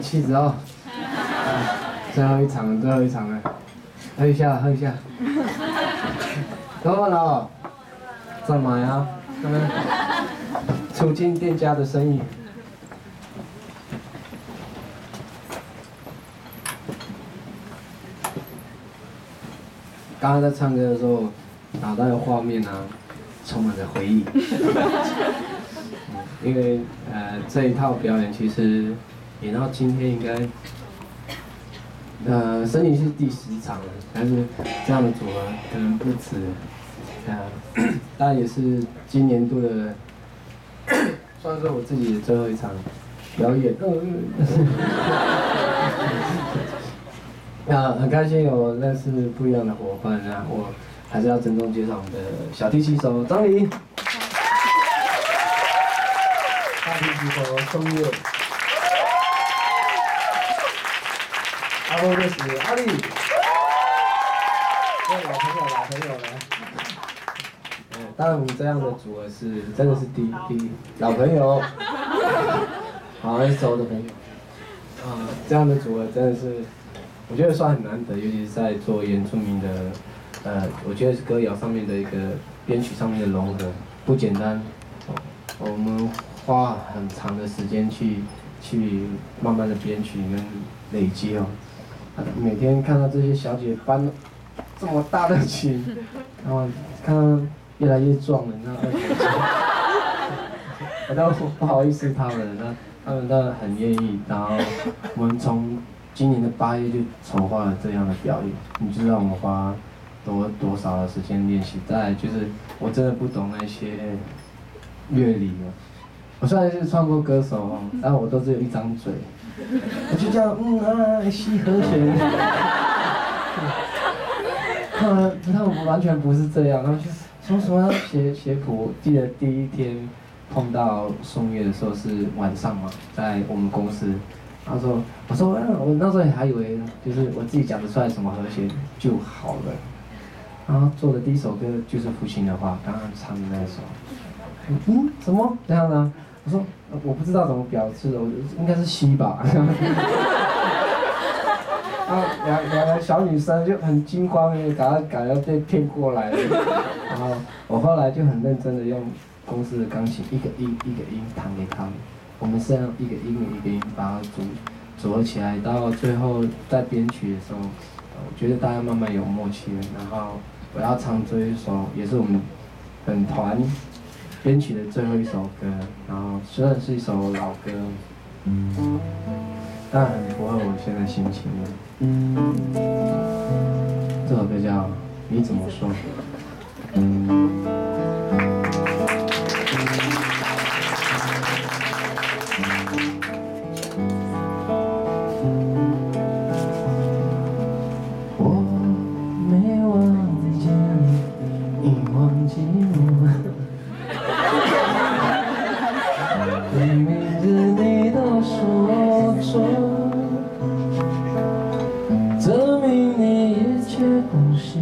气质哦，最后一场了，最后一场了，喝一下，喝一下。怎么了？在买啊，对不对？促进店家的生意。刚刚在唱歌的时候，脑袋的画面啊，充满着回忆。因为这一套表演其实。演到今天应该，森林是第10场了，但是这样的组合可能不止，当然也是今年度的，算是我自己的最后一场表演。那很开心有认识不一样的伙伴啊，我还是要郑重介绍我们的小提琴手张黎，大提琴手宋岳。阿波就是阿力，各位老朋友来，当然这样的组合是真的是第一老朋友，好很熟的朋友，这样的组合真的是我觉得算很难得，尤其是在做原住民的，我觉得是歌谣上面的一个编曲上面的融合不简单，我们花很长的时间去慢慢的编曲跟累积哦，每天看到这些小姐搬这么大的琴，然后看到越来越壮了，那我都不好意思他们了，他们倒很愿意，然后我们从今年的8月就筹划了这样的表演，你知道我们花多少的时间练习，再来就是我真的不懂那些乐理了，我虽然是创作歌手哦，但我都只有一张嘴，我就叫西和弦，他们完全不是这样，他们就说什么写谱，记得第一天碰到宋岳的时候是晚上嘛，在我们公司，他说我那时候还以为就是我自己讲得出来什么和弦就好了，然后做的第一首歌就是《父亲的话》，刚刚唱的那首。什么这样呢？我说我不知道怎么表示，我应该是西吧。啊，两个小女生就很惊慌，感觉被骗过来了。然后我后来就很认真的用公司的钢琴一个音弹给他们，我们是要一个音一个音把它组合起来，到最后在编曲的时候，我觉得大家慢慢有默契了。然后我要唱这一首，也是我们本团编曲的最后一首歌，然后虽然是一首老歌，但很符合我现在心情的。这首歌叫《你怎么说》。我没忘记你，你忘记我。明明你都说，证明你一切都是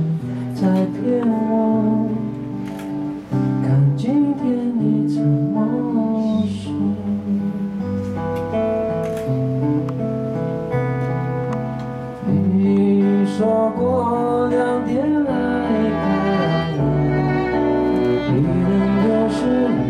在骗我。看今天你怎么说？你说过2点来看我，你能就是我。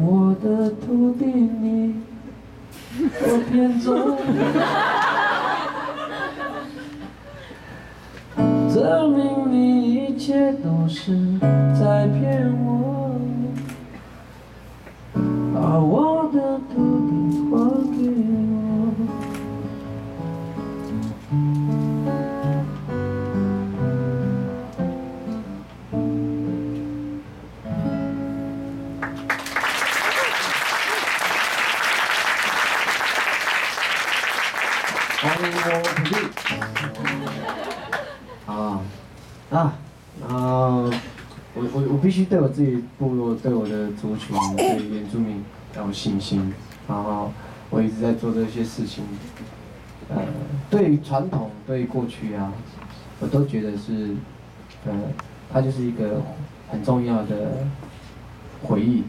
我的土地你我偏走证明你一切都是在骗我，把我的土地还给我。欢迎我土地。我必须对我自己部落、对我的族群、对原住民要有信心。然后我一直在做这些事情。对于传统、对于过去啊，我都觉得是，它就是一个很重要的回忆。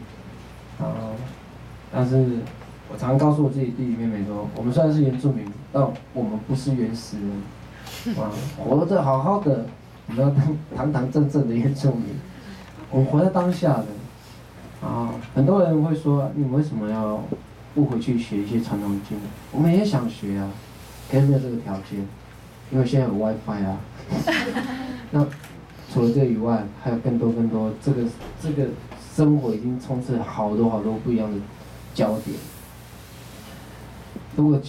然后，但是我常告诉我自己弟弟妹妹说，我们虽然是原住民，但我们不是原始人。活着好好的。我们要当堂堂正正的原住民，我们活在当下的。啊，很多人会说，你们为什么要不回去学一些传统技能？我们也想学啊，可是没有这个条件，因为现在有 WiFi 啊。那除了这以外，还有更多，这个生活已经充斥好多不一样的焦点。如果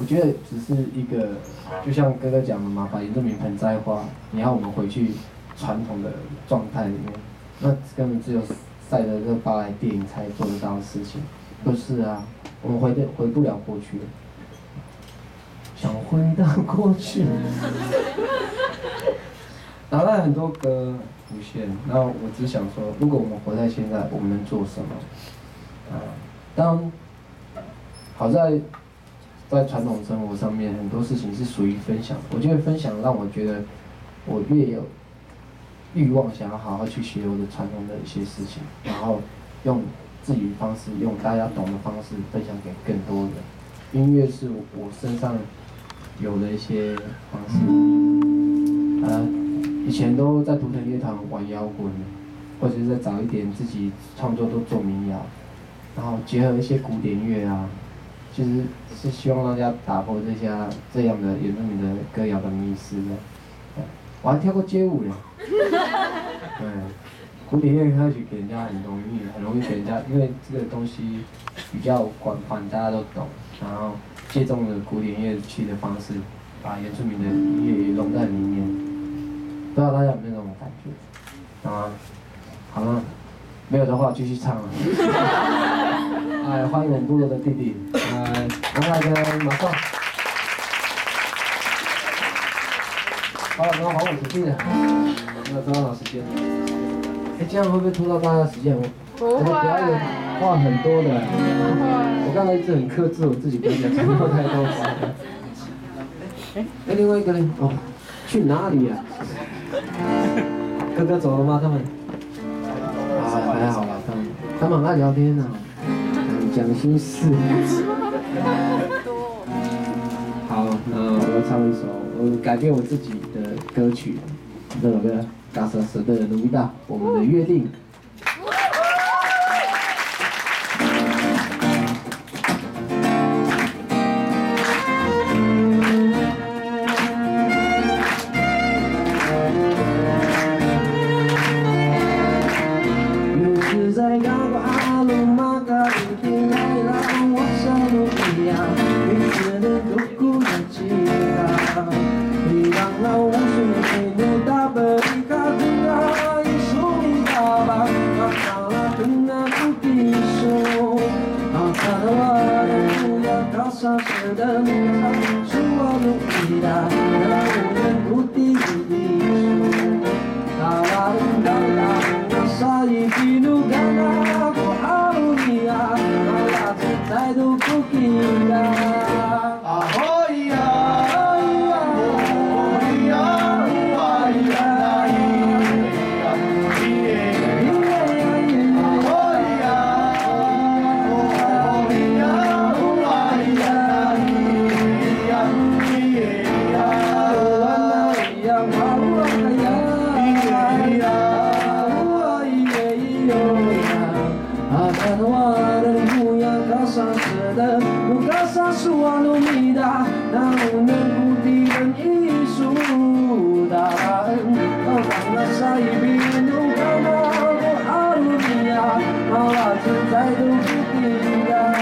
我觉得只是一个，就像哥哥讲的嘛，把原住民盆栽花，你要我们回去传统的状态里面，那根本只有赛德克巴莱电影才做得到的事情。不是啊，我们回不了过去了，想回到过去。然后在很多歌无限，然后我只想说，如果我们活在现在，我们能做什么？好在传统生活上面，很多事情是属于分享。我觉得分享让我觉得，我越有欲望想要好好去学我的传统的一些事情，然后用自己的方式，用大家懂的方式分享给更多人。音乐是我身上有的一些方式。以前都在图腾乐团玩摇滚，或者是再早一点自己创作都做民谣，然后结合一些古典乐啊。其实是希望大家打破这样的原住民的歌谣的迷思的。我还跳过街舞呢。对，古典乐歌曲给人家很容易给人家，因为这个东西比较广泛，大家都懂。然后借重了古典乐器的方式，把原住民的音乐融在里面。不知道大家有没有那种感觉？啊，好了，没有的话继续唱啊。哎，欢迎我们部落的弟弟，大家马上，好了，我还我徒弟了，那多少时间？哎，这样会不会拖到大家的时间？我表演话很多的，我刚才一直很克制我自己，不要讲太多话。哎，另外一个呢？哦，去哪里呀？哥哥走了吗？他们？啊，还好啦，他们很爱聊天呢。讲心事。好，那我要唱一首我改变我自己的歌曲，这首歌《嘎舍舍的努比达》，我们的约定。る不要上次的不要上次我努力的那我能不敌人艺术的我把那下一笔弄到那我阿鲁尼亚我把存在都不敌呀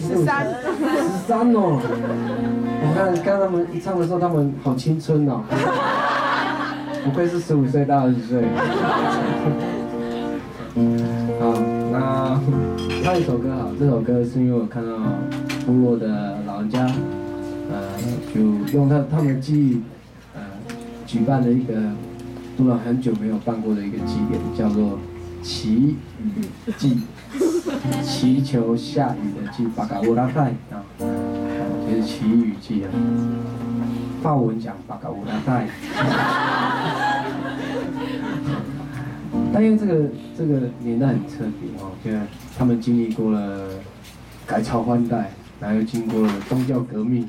13哦！我看他们一唱的时候，他们好青春哦，不愧是15岁到20岁。好，那唱一首歌好，这首歌是因为我看到部落的老人家，就用他们的记忆，举办了一个部落很久没有办过的一个祭典，叫做祈雨祭。祈求下雨的季，巴嘎乌拉泰啊，就是祈雨季啊。法文讲巴嘎乌拉泰，但因为这个年代很特别哦，对，他们经历过了改朝换代，然后又经过了宗教革命，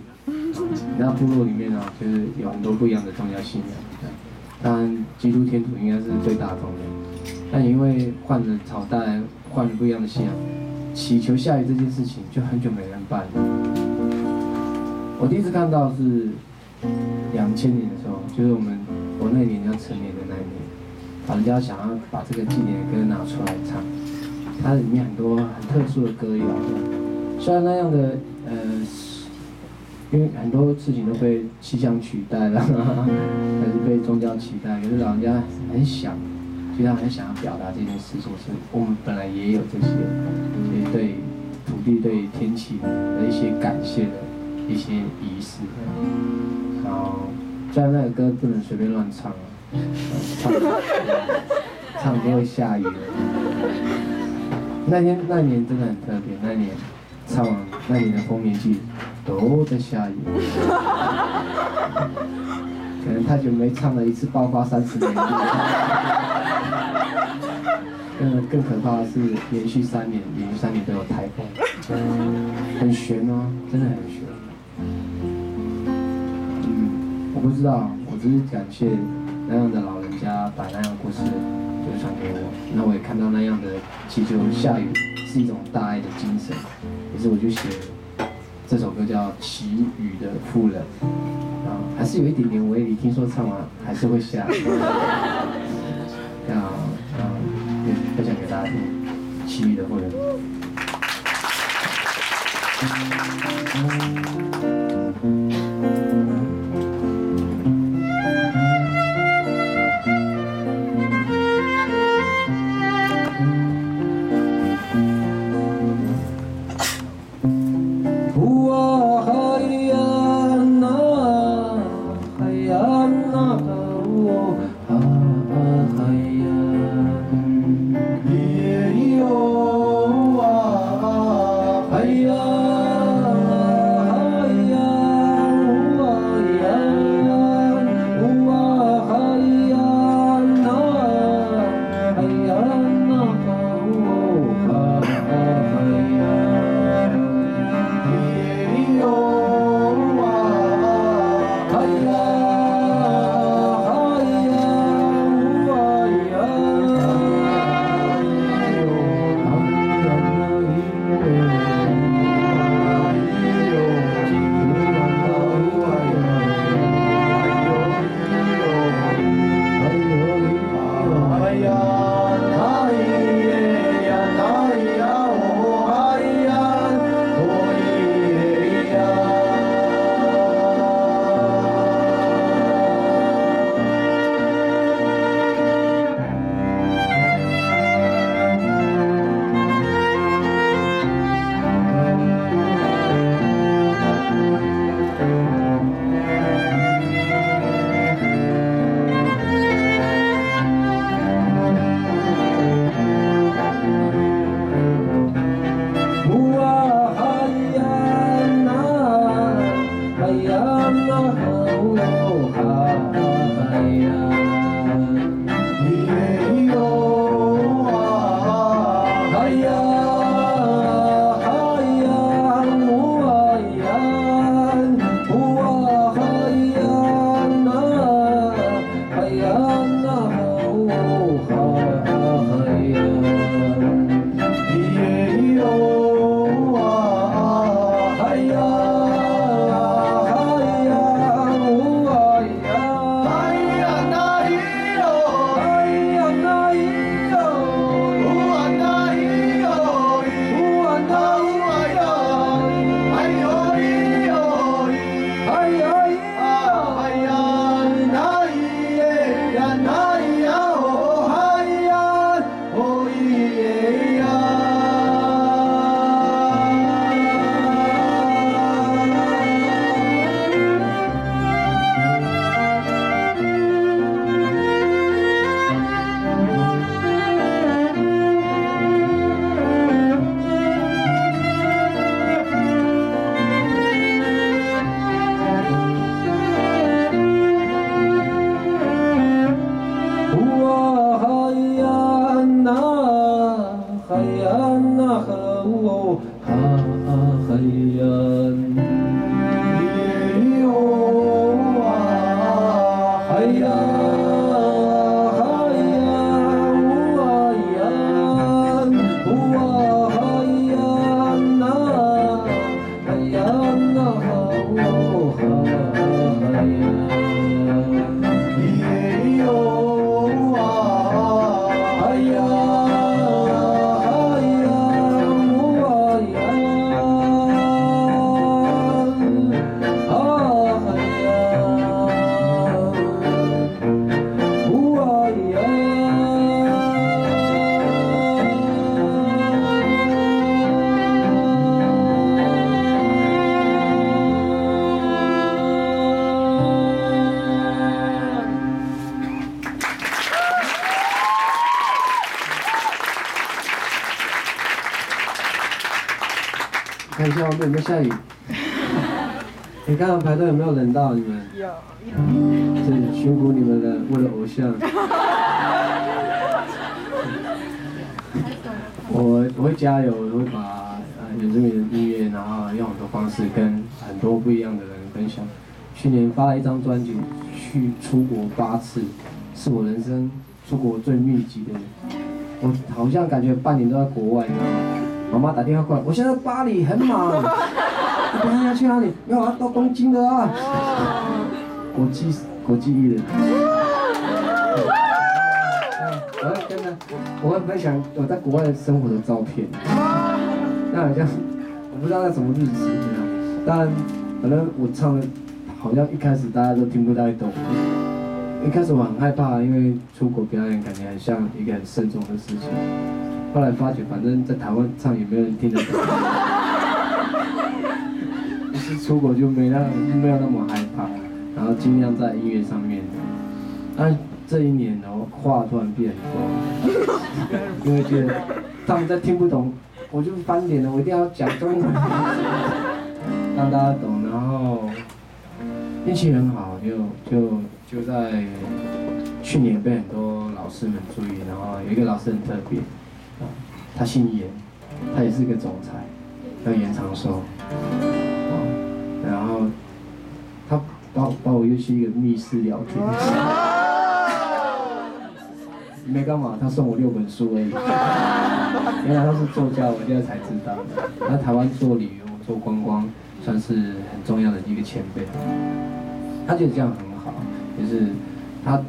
那部落里面啊，就是有很多不一样的宗教信仰。当然，基督天主应该是最大宗的，但因为换了朝代。换了不一样的信仰，祈求下雨这件事情就很久没人办了。我第一次看到是2000年的时候，就是我那年要成年的那一年，老人家想要把这个祭典的歌拿出来唱，它里面很多很特殊的歌谣。虽然那样的因为很多事情都被气象取代了，还是被宗教取代，可是老人家很想。其实他很想要表达这件事情，是我们本来也有这些，对土地、对天气的一些感谢的一些仪式。然后，虽然那个歌不能随便乱唱，唱就会下雨了。那年真的很特别，那年唱完那年的丰年祭都在下雨。可能太久没唱了，一次爆发30年。更可怕的是连续三年都有台风，很悬哦，真的很悬。我不知道，我只是感谢那样的老人家把那样的故事就传给我，那我也看到那样的祈求下雨是一种大爱的精神，于是我就写这首歌叫《祈雨的妇人》。还是有一点点威力，听说唱完还是会下雨。分享给大家听，其余的或者。对面下雨。你看我排队有没有人到你们？有。真辛苦你们了，为了偶像。我会加油，我会把原住民的音乐，然后用很多方式跟很多不一样的人分享。去年发了一张专辑，去出国8次，是我人生出国最密集的。我好像感觉半年都在国外，你知道吗？妈妈打电话过来，我现在巴黎很忙，你等一下去哪里？没有啊，到东京的啊。国际艺人。我会分享我在国外生活的照片。那好像我不知道在什么日子，但反正我唱的，好像一开始大家都听不太懂。一开始我很害怕，因为出国表演感觉很像一个很慎重的事情。后来发觉，反正在台湾唱也没有人听得懂。于是出国就没有那么害怕，然后尽量在音乐上面。但这一年哦，话突然变很多，因为觉得他们在听不懂，我就翻脸了，我一定要讲中文，让大家懂，然后。运气很好，就在去年被很多老师们注意，然后有一个老师很特别，他姓严，他也是个总裁，叫严长寿，然后他把我约去一个密室聊天，没干嘛，他送我6本书而已，原来他是作家，我现在才知道，他台湾做旅游做观光。算是很重要的一个前辈，他觉得这样很好，就是他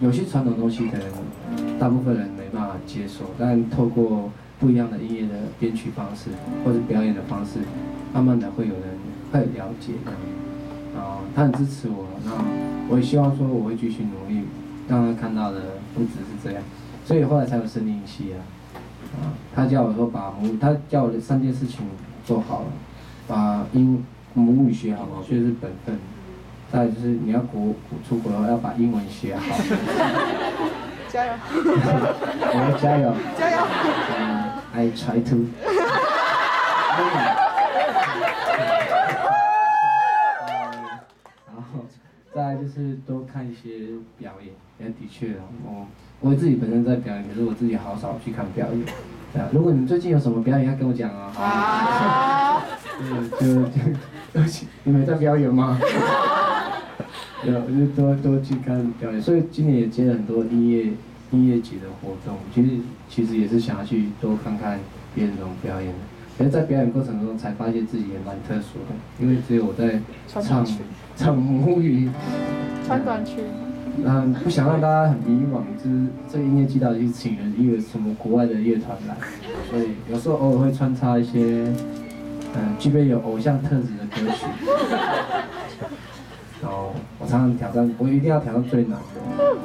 有些传统东西可能大部分人没办法接受，但透过不一样的音乐的编曲方式或者表演的方式，慢慢的会有人会了解的。啊，他很支持我，那我也希望说我会继续努力，让他看到的不只是这样，所以后来才有森林系啊。他叫我说他叫我的3件事情做好了。把母语学好，就是本分。再就是你要出国要把英文学好。加油！我要加油！加油！I try to 然后再就是多看一些表演。也的确，我自己本身在表演，可是我自己好少去看表演。对啊，如果你们最近有什么表演要跟我讲啊。好。就你们在表演吗？有，就多去看表演。所以今年也接了很多音乐节的活动，其实也是想要去多看看别人怎么表演。可是，在表演过程中才发现自己也蛮特殊的，因为只有我在唱母语，穿短裙。不想让大家很迷惘，就是这个音乐季到底是请了一个什么国外的乐团来，所以有时候偶尔会穿插一些。具备有偶像特质的歌曲，然后我常常挑战，我一定要挑战最难的。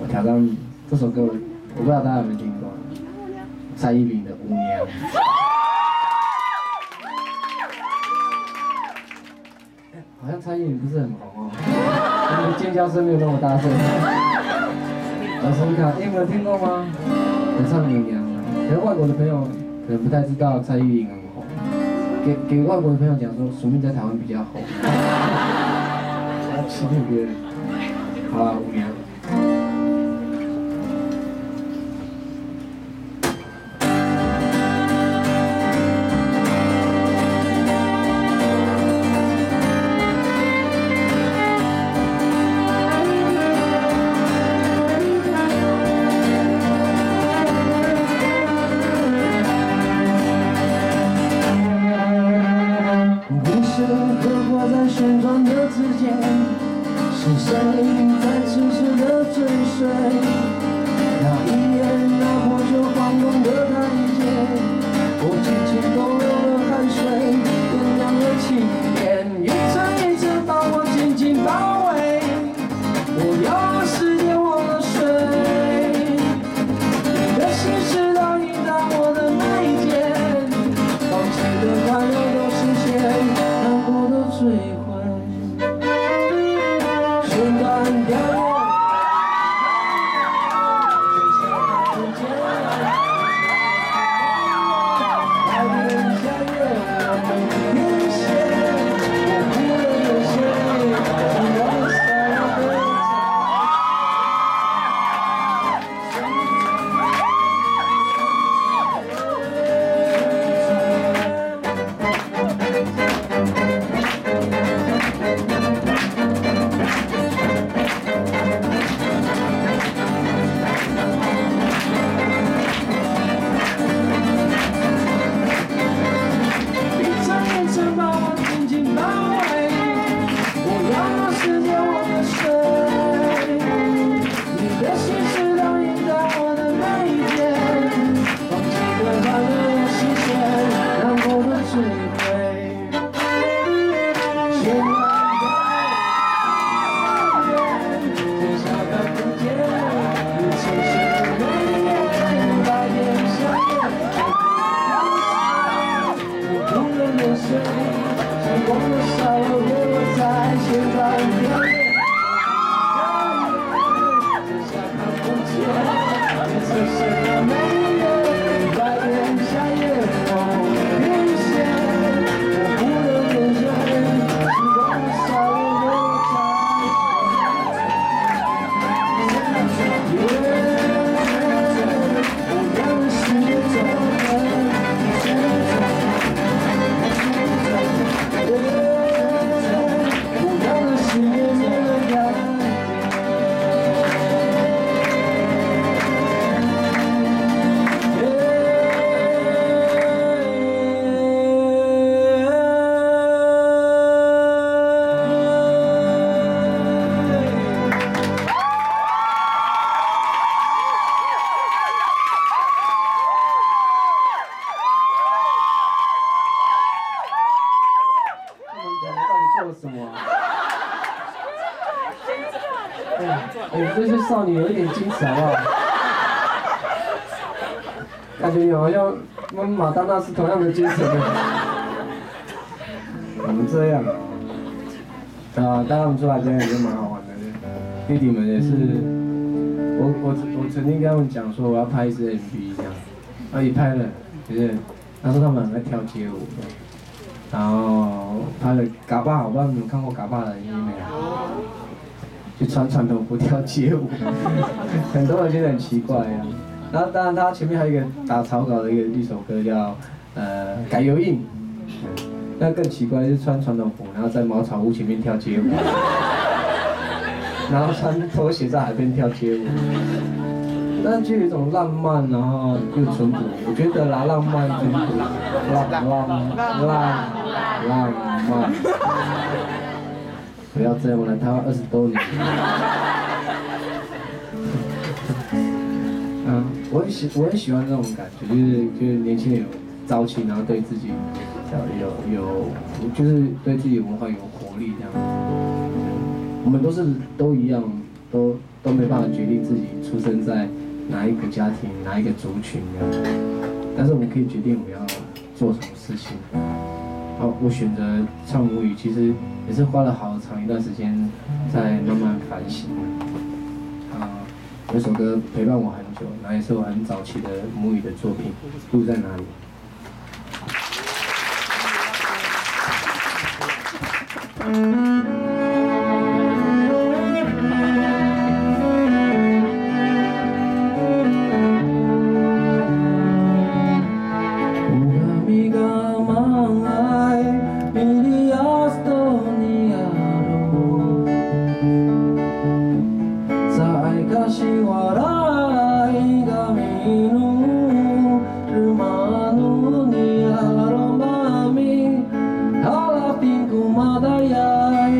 我挑战这首歌，我不知道大家有没有听过，蔡依林的《舞娘》。好像蔡依林不是很红哦，尖叫声没有那么大声。老师，你有没有听过吗？有唱《舞娘》吗？可能外国的朋友可能不太知道蔡依林。给外国的朋友讲说，署名在台湾比较红，欺骗别人。好啦，舞娘。我少女有一点矜持好不好？感觉好像跟马丹娜是同样的精神的。我们这样啊，当然我们出来这样也是蛮好玩的。弟弟们也是，我曾经跟他们讲说我要拍一支 MV 这样，啊也拍了，就是那时候他们还在跳街舞，然后拍了嘎巴，我不知道你们看过嘎巴的音乐没有？就穿传统服跳街舞，很多人觉得很奇怪呀、啊。然后当然他前面还有一个打草稿的一首歌叫改油印，那更奇怪就是穿传统服，然后在茅草屋前面跳街舞，然后穿拖鞋在海边跳街舞，但就有一种浪漫，然后又淳朴。我觉得啦，浪漫淳朴，浪漫。不要这样，我来台湾20多年。嗯，我很喜欢这种感觉，就是年轻人有朝气，然后对自己有就是对自己文化有活力这样。我们都一样，都没办法决定自己出生在哪一个家庭、哪一个族群这样，但是我们可以决定我们要做什么事情。哦，我选择唱母语，其实也是花了好长一段时间在慢慢反省。啊，有首歌陪伴我很久，那也是我很早期的母语的作品，《路在哪里》。Mother, yeah.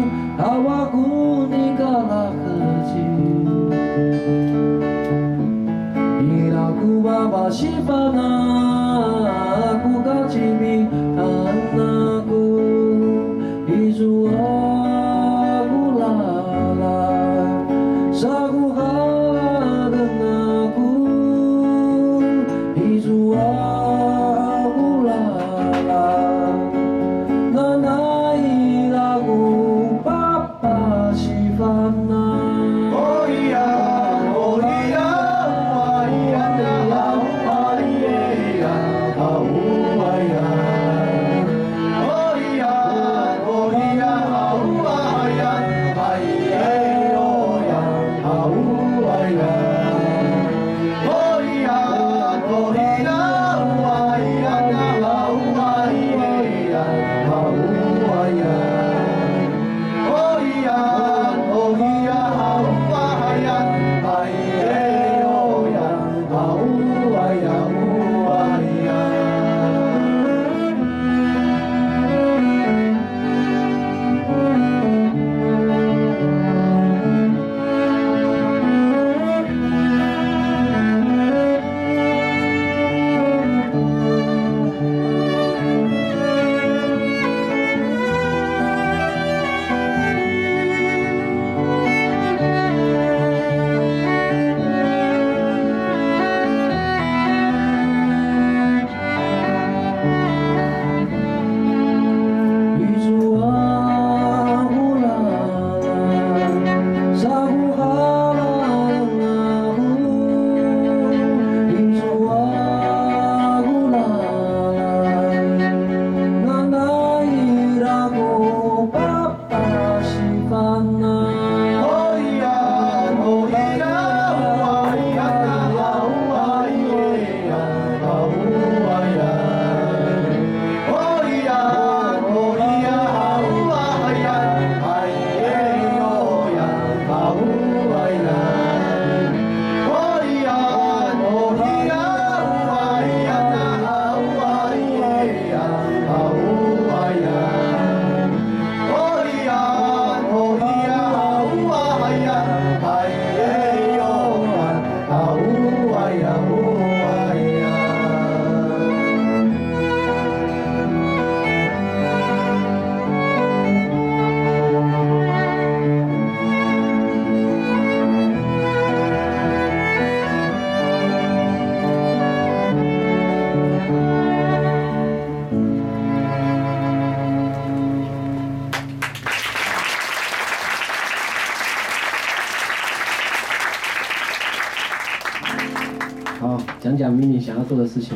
讲讲迷你想要做的事情。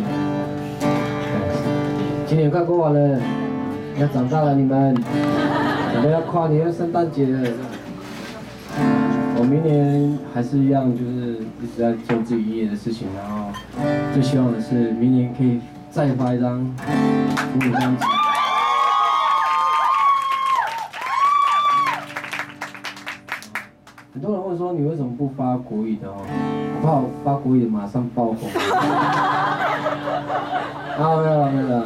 今年快过完了，要长大了，你们准备要跨年、要圣诞节了。我明年还是一样，就是一直在做自己音乐的事情，然后最希望的是明年可以再发一张迷你专辑。 很多人问说你为什么不发国语的哦？我怕我发国语的马上爆红。啊没有没有，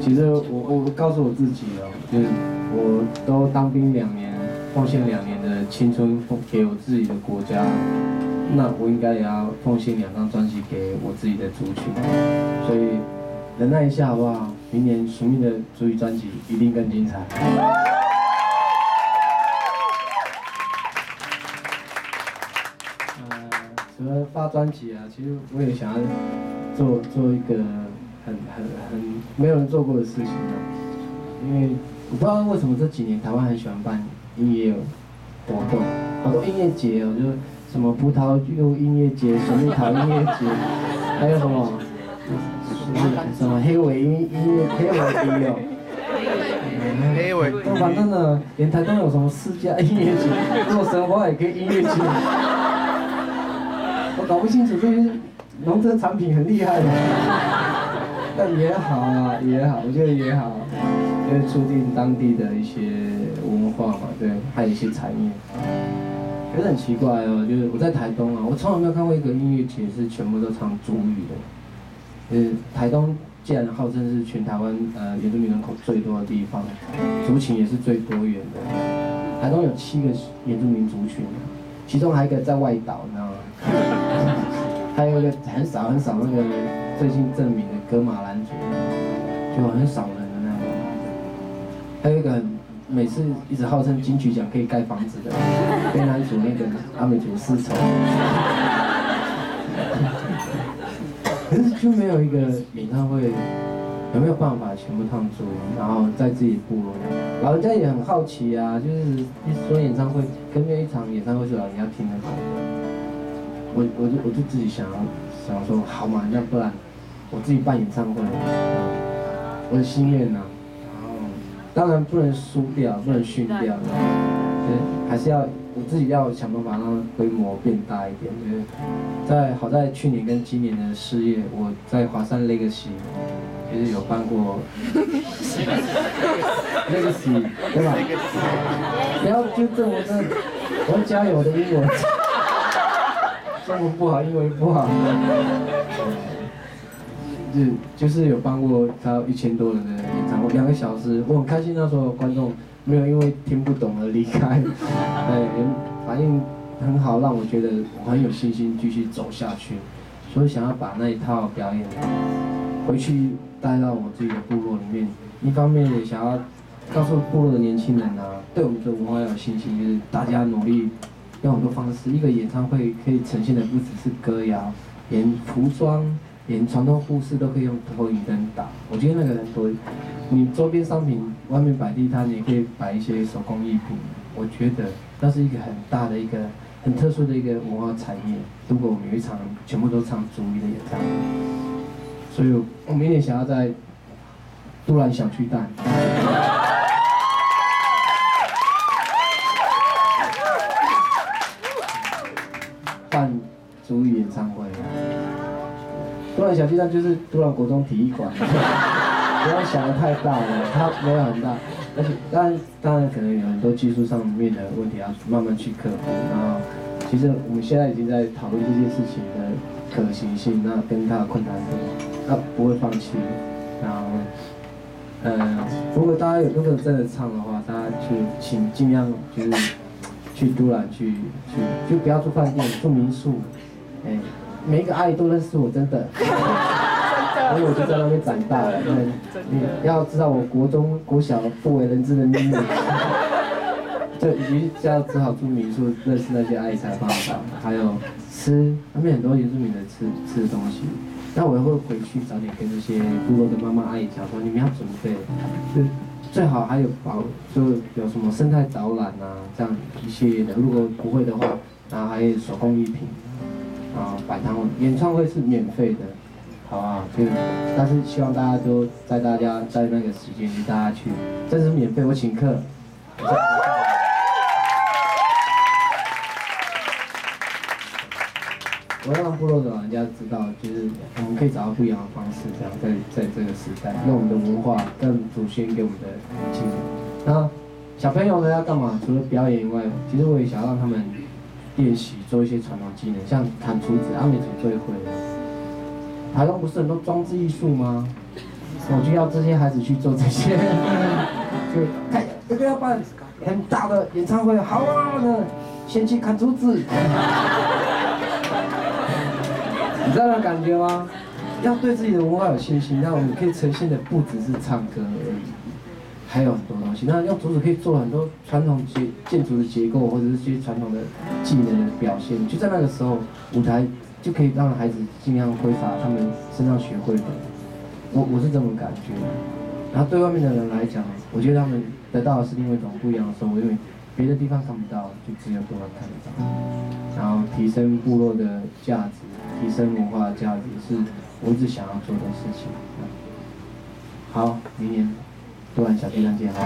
其实我告诉我自己哦，就是我都当兵2年，奉献2年的青春给我自己的国家，那我应该也要奉献2张专辑给我自己的族群，所以忍耐一下好不好？明年署名的主语专辑一定更精彩。 除了发专辑啊，其实我也想要做一个很没有人做过的事情啊，因为我不知道为什么这几年台湾很喜欢办音乐活动，好多音乐节哦，就是什么葡萄柚音乐节、水蜜桃音乐节，还有什么什么黑尾音乐黑尾音乐。 黑尾，反正呢，连台东有什么4家音乐节，做神话也可以音乐节，我搞不清楚这些农村产品很厉害的，但也好啊，也好，我觉得也好，因为促进当地的一些文化嘛，对，还有一些产业。可是很奇怪哦，就是我在台东啊，我从来没有看过一个音乐节是全部都唱族语的，台东。 既然号称是全台湾原住民人口最多的地方，族群也是最多元的。台东有7个原住民族群，其中还有一个在外岛，你知道吗？还有一个很少那个最近证明的噶玛兰族，就很少人的那种。还有一个每次一直号称金曲奖可以盖房子的卑南族那个阿美族丝绸。可是就没有一个演唱会，有没有办法全部唱族语，然后在自己部落？老人家也很好奇啊，就是一说演唱会，跟着一场演唱会是老人家听得懂的。我就自己想说，好嘛，那不然我自己办演唱会，我的心愿啊，然后当然不能输掉，不能逊掉，对，还是要。 我自己要想办法让规模变大一点，就是好在去年跟今年的事业，我在华山 Legacy 就是有办过 Legacy 对吧？不要纠正我的，我加油的英文，中文不好，英文不好，就是有办过他1000多人的演唱会，2个小时，我很开心那时候观众。 没有因为听不懂而离开，反应很好，让我觉得我很有信心继续走下去，所以想要把那一套表演回去带到我自己的部落里面。一方面也想要告诉部落的年轻人啊，对我们的文化要有信心，就是大家努力，用很多方式。一个演唱会可以呈现的不只是歌谣，连服装、连传统故事都可以用投影灯打。我觉得那个人多。 你周边商品外面摆地摊，你也可以摆一些手工艺品。我觉得那是一个很大的、一个很特殊的一个文化产业。如果我们有一场全部都唱族语的演唱会，所以我们也想要在都兰小巨蛋，办族语演唱会。都兰小巨蛋就是都兰国中体育馆。不要想得太大了，它没有很大，而且当然可能有很多技术上面的问题要慢慢去克服。然后，其实我们现在已经在讨论这件事情的可行性，那跟它的困难度，那不会放弃。然后，如果大家有如果真的唱的话，大家去请尽量就是去都兰去不要住饭店，住民宿。哎，每一个阿姨都认识我，真的。所以我就在那边长大了。你要知道，我国中、国小不为人知的秘密，就于是要只好住民宿，认识那些阿姨才办法。还有吃，那边很多原住民的吃的东西。那我也会回去早点跟这些部落的妈妈阿姨讲说，你们要准备，就最好还有就有什么生态导览啊，这样一系列的。如果不会的话，然后还有手工艺品。啊，摆摊演唱会是免费的，好啊，就但是希望大家都在大家在那个时间大家去，这是免费，我请客。我要让部落的老人家知道，就是我们可以找到不一样的方式，这样在这个时代，让我们的文化更祖先给我们的经验。那小朋友呢要干嘛？除了表演以外，其实我也想让他们练习做一些传统技能，像弹竹子，阿美族最会了。台湾不是很多装置艺术吗？我就要这些孩子去做这些，就看这个要办很大的演唱会，好啊，那先去砍竹子。你知道那感觉吗？要对自己的文化有信心，那我们可以呈现的不只是唱歌而已，还有很多东西。那用竹子可以做很多传统建筑的结构，或者是一些传统的技能的表现。就在那个时候，舞台就可以让孩子尽量挥洒他们身上学会的。我是这么感觉。然后对外面的人来讲，我觉得他们得到的是另外一种不一样的收获，因为别的地方看不到，就只有部落看得到。然后提升部落的价值。提升文化的价值是我一直想要做的事情。好，明年多玩小巨蛋见。好。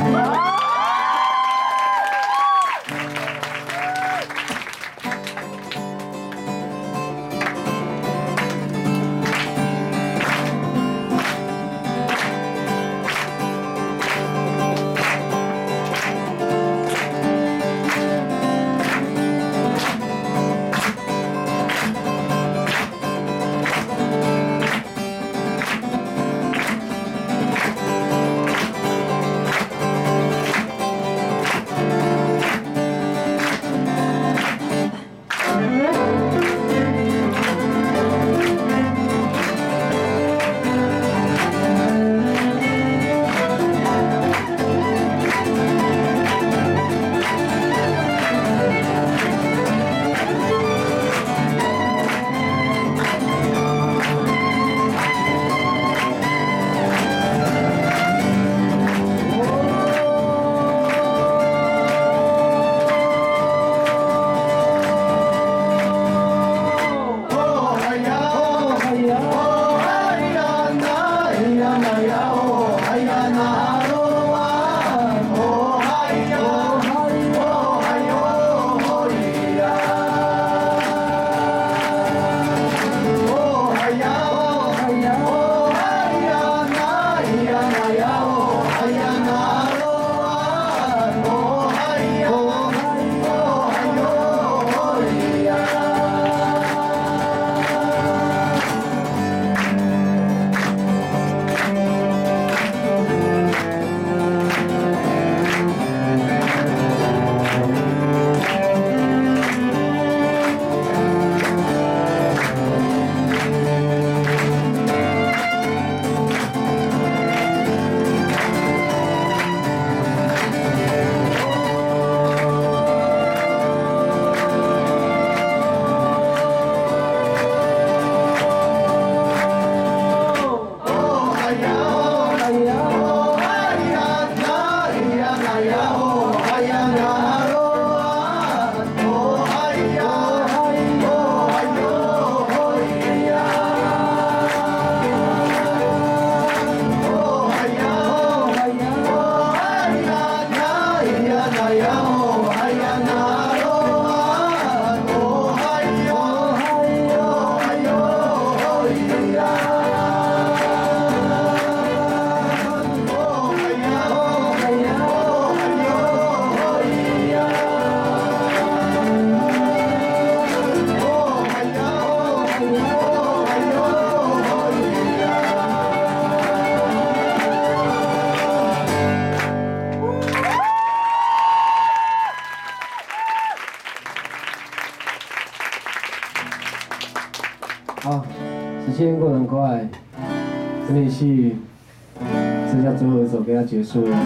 结束了，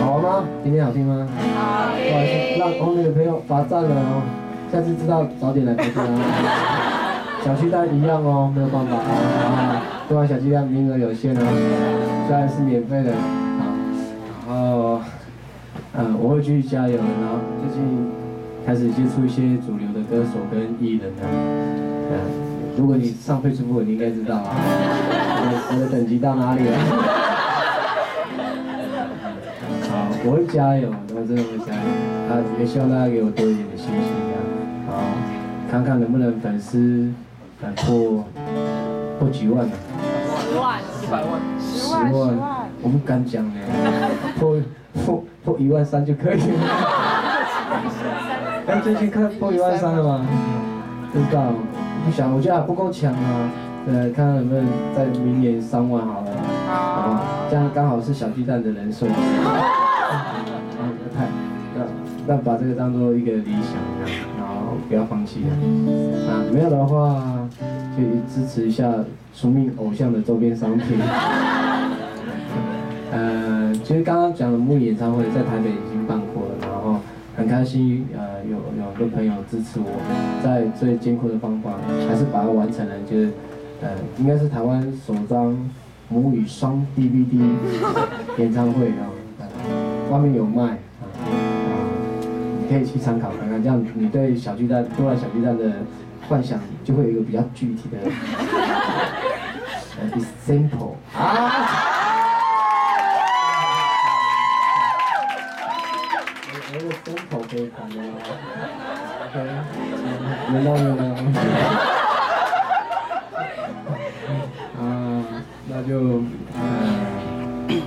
好玩吗？今天好听吗？好听。不好意思，让欧美的朋友罚站了哦，下次知道早点来陪伴啊。小巨蛋一样哦，没有办法啊，对啊，小巨蛋名额有限哦，虽然是免费的啊。然后，我会继续加油，然后最近开始接触一些主流的歌手跟艺人啊，如果你上配存部，你应该知道啊，我的等级到哪里了？好，我会加油，我真的会加油。啊，也希望大家给我多一点的信心啊，好，看看能不能粉丝破几万啊？10万，100万，10万，我不敢讲呢，破1万3就可以了。 哎，最近看破1万3了吗？不知道，不想，我觉得还不够强啊。看看能不能在明年3万好了，好不好？这样刚好是小巨蛋的人数。那把这个当做一个理想，然后不要放弃啊。啊，没有的话就支持一下熟命偶像的周边商品。其实刚刚讲的木演唱会在台北已经办过了。 很开心，有很多朋友支持我，在最艰苦的方法，还是把它完成了，就是，应该是台湾首张母语双 DVD 演唱会啊，外面有卖啊，你可以去参考看看，这样你对小巨蛋，多来小巨蛋的幻想就会有一个比较具体的example 啊。 胸口可以弹的 ，OK， 没闹没闹。啊，那就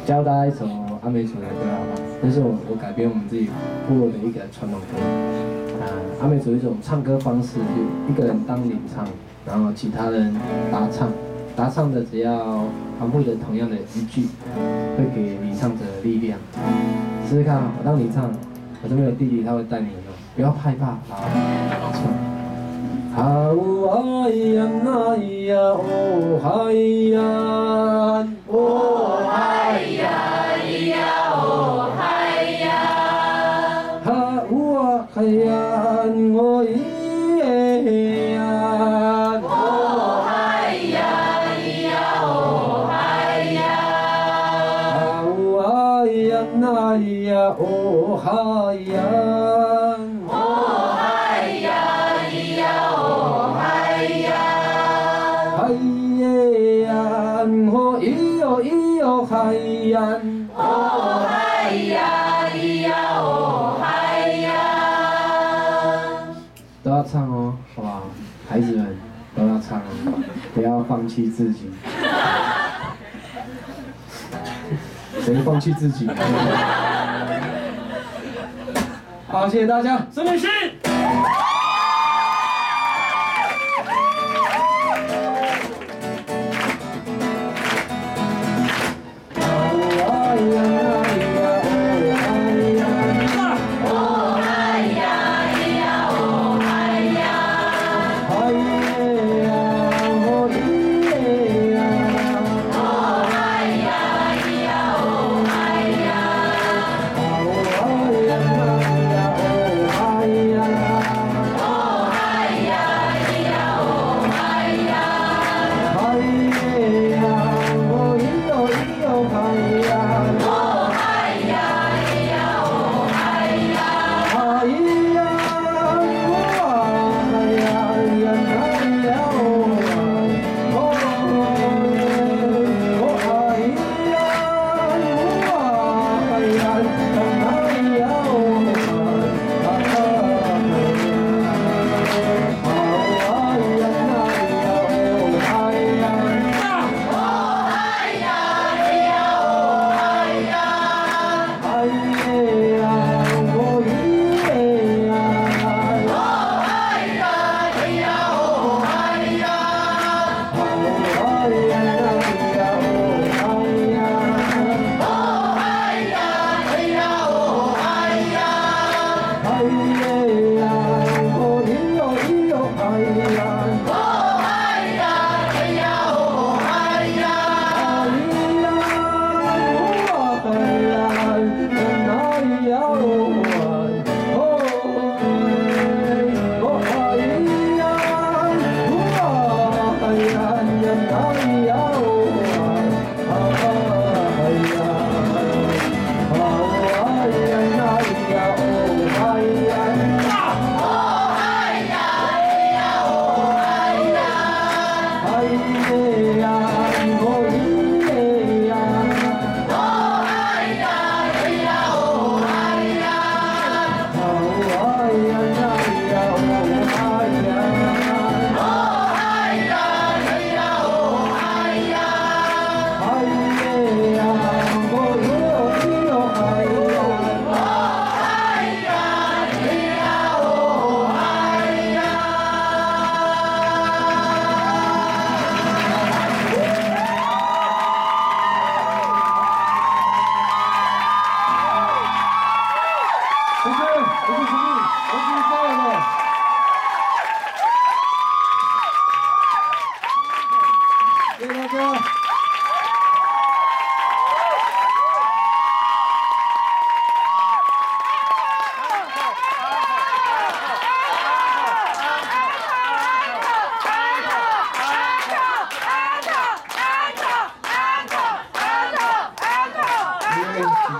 教大家一首阿美族的歌好吧？这是我改编我们自己部落的一个传统歌。啊，阿美族一种唱歌方式，就一个人当领唱，然后其他人搭唱，搭唱的只要重复着同样的一句，会给领唱者力量。试试看，我当领唱。 我这边有弟弟，他会带你们，不要害怕。好，哦嗨呀，那呀，哦嗨呀，哦嗨呀呀，哦嗨呀，好，哦嗨呀，我耶呀，哦嗨呀呀，哦嗨呀，好，哦嗨呀，那呀，哦嗨。 都要唱哦，好不好？孩子们都要唱哦，不要放弃自己。谁放弃自己？好，谢谢大家，孙女士。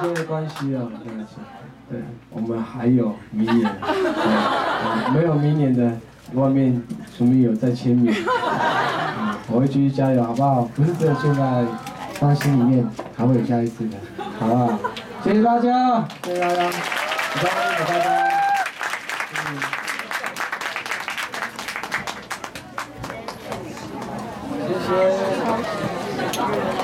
没关系啊，没关系。对，我们还有明年，没有明年的，外面署名有在签名。我会继续加油，好不好？不是只有现在，放心里面还会有下一次的，好不好？谢谢大家，谢谢大家，拜拜。谢谢。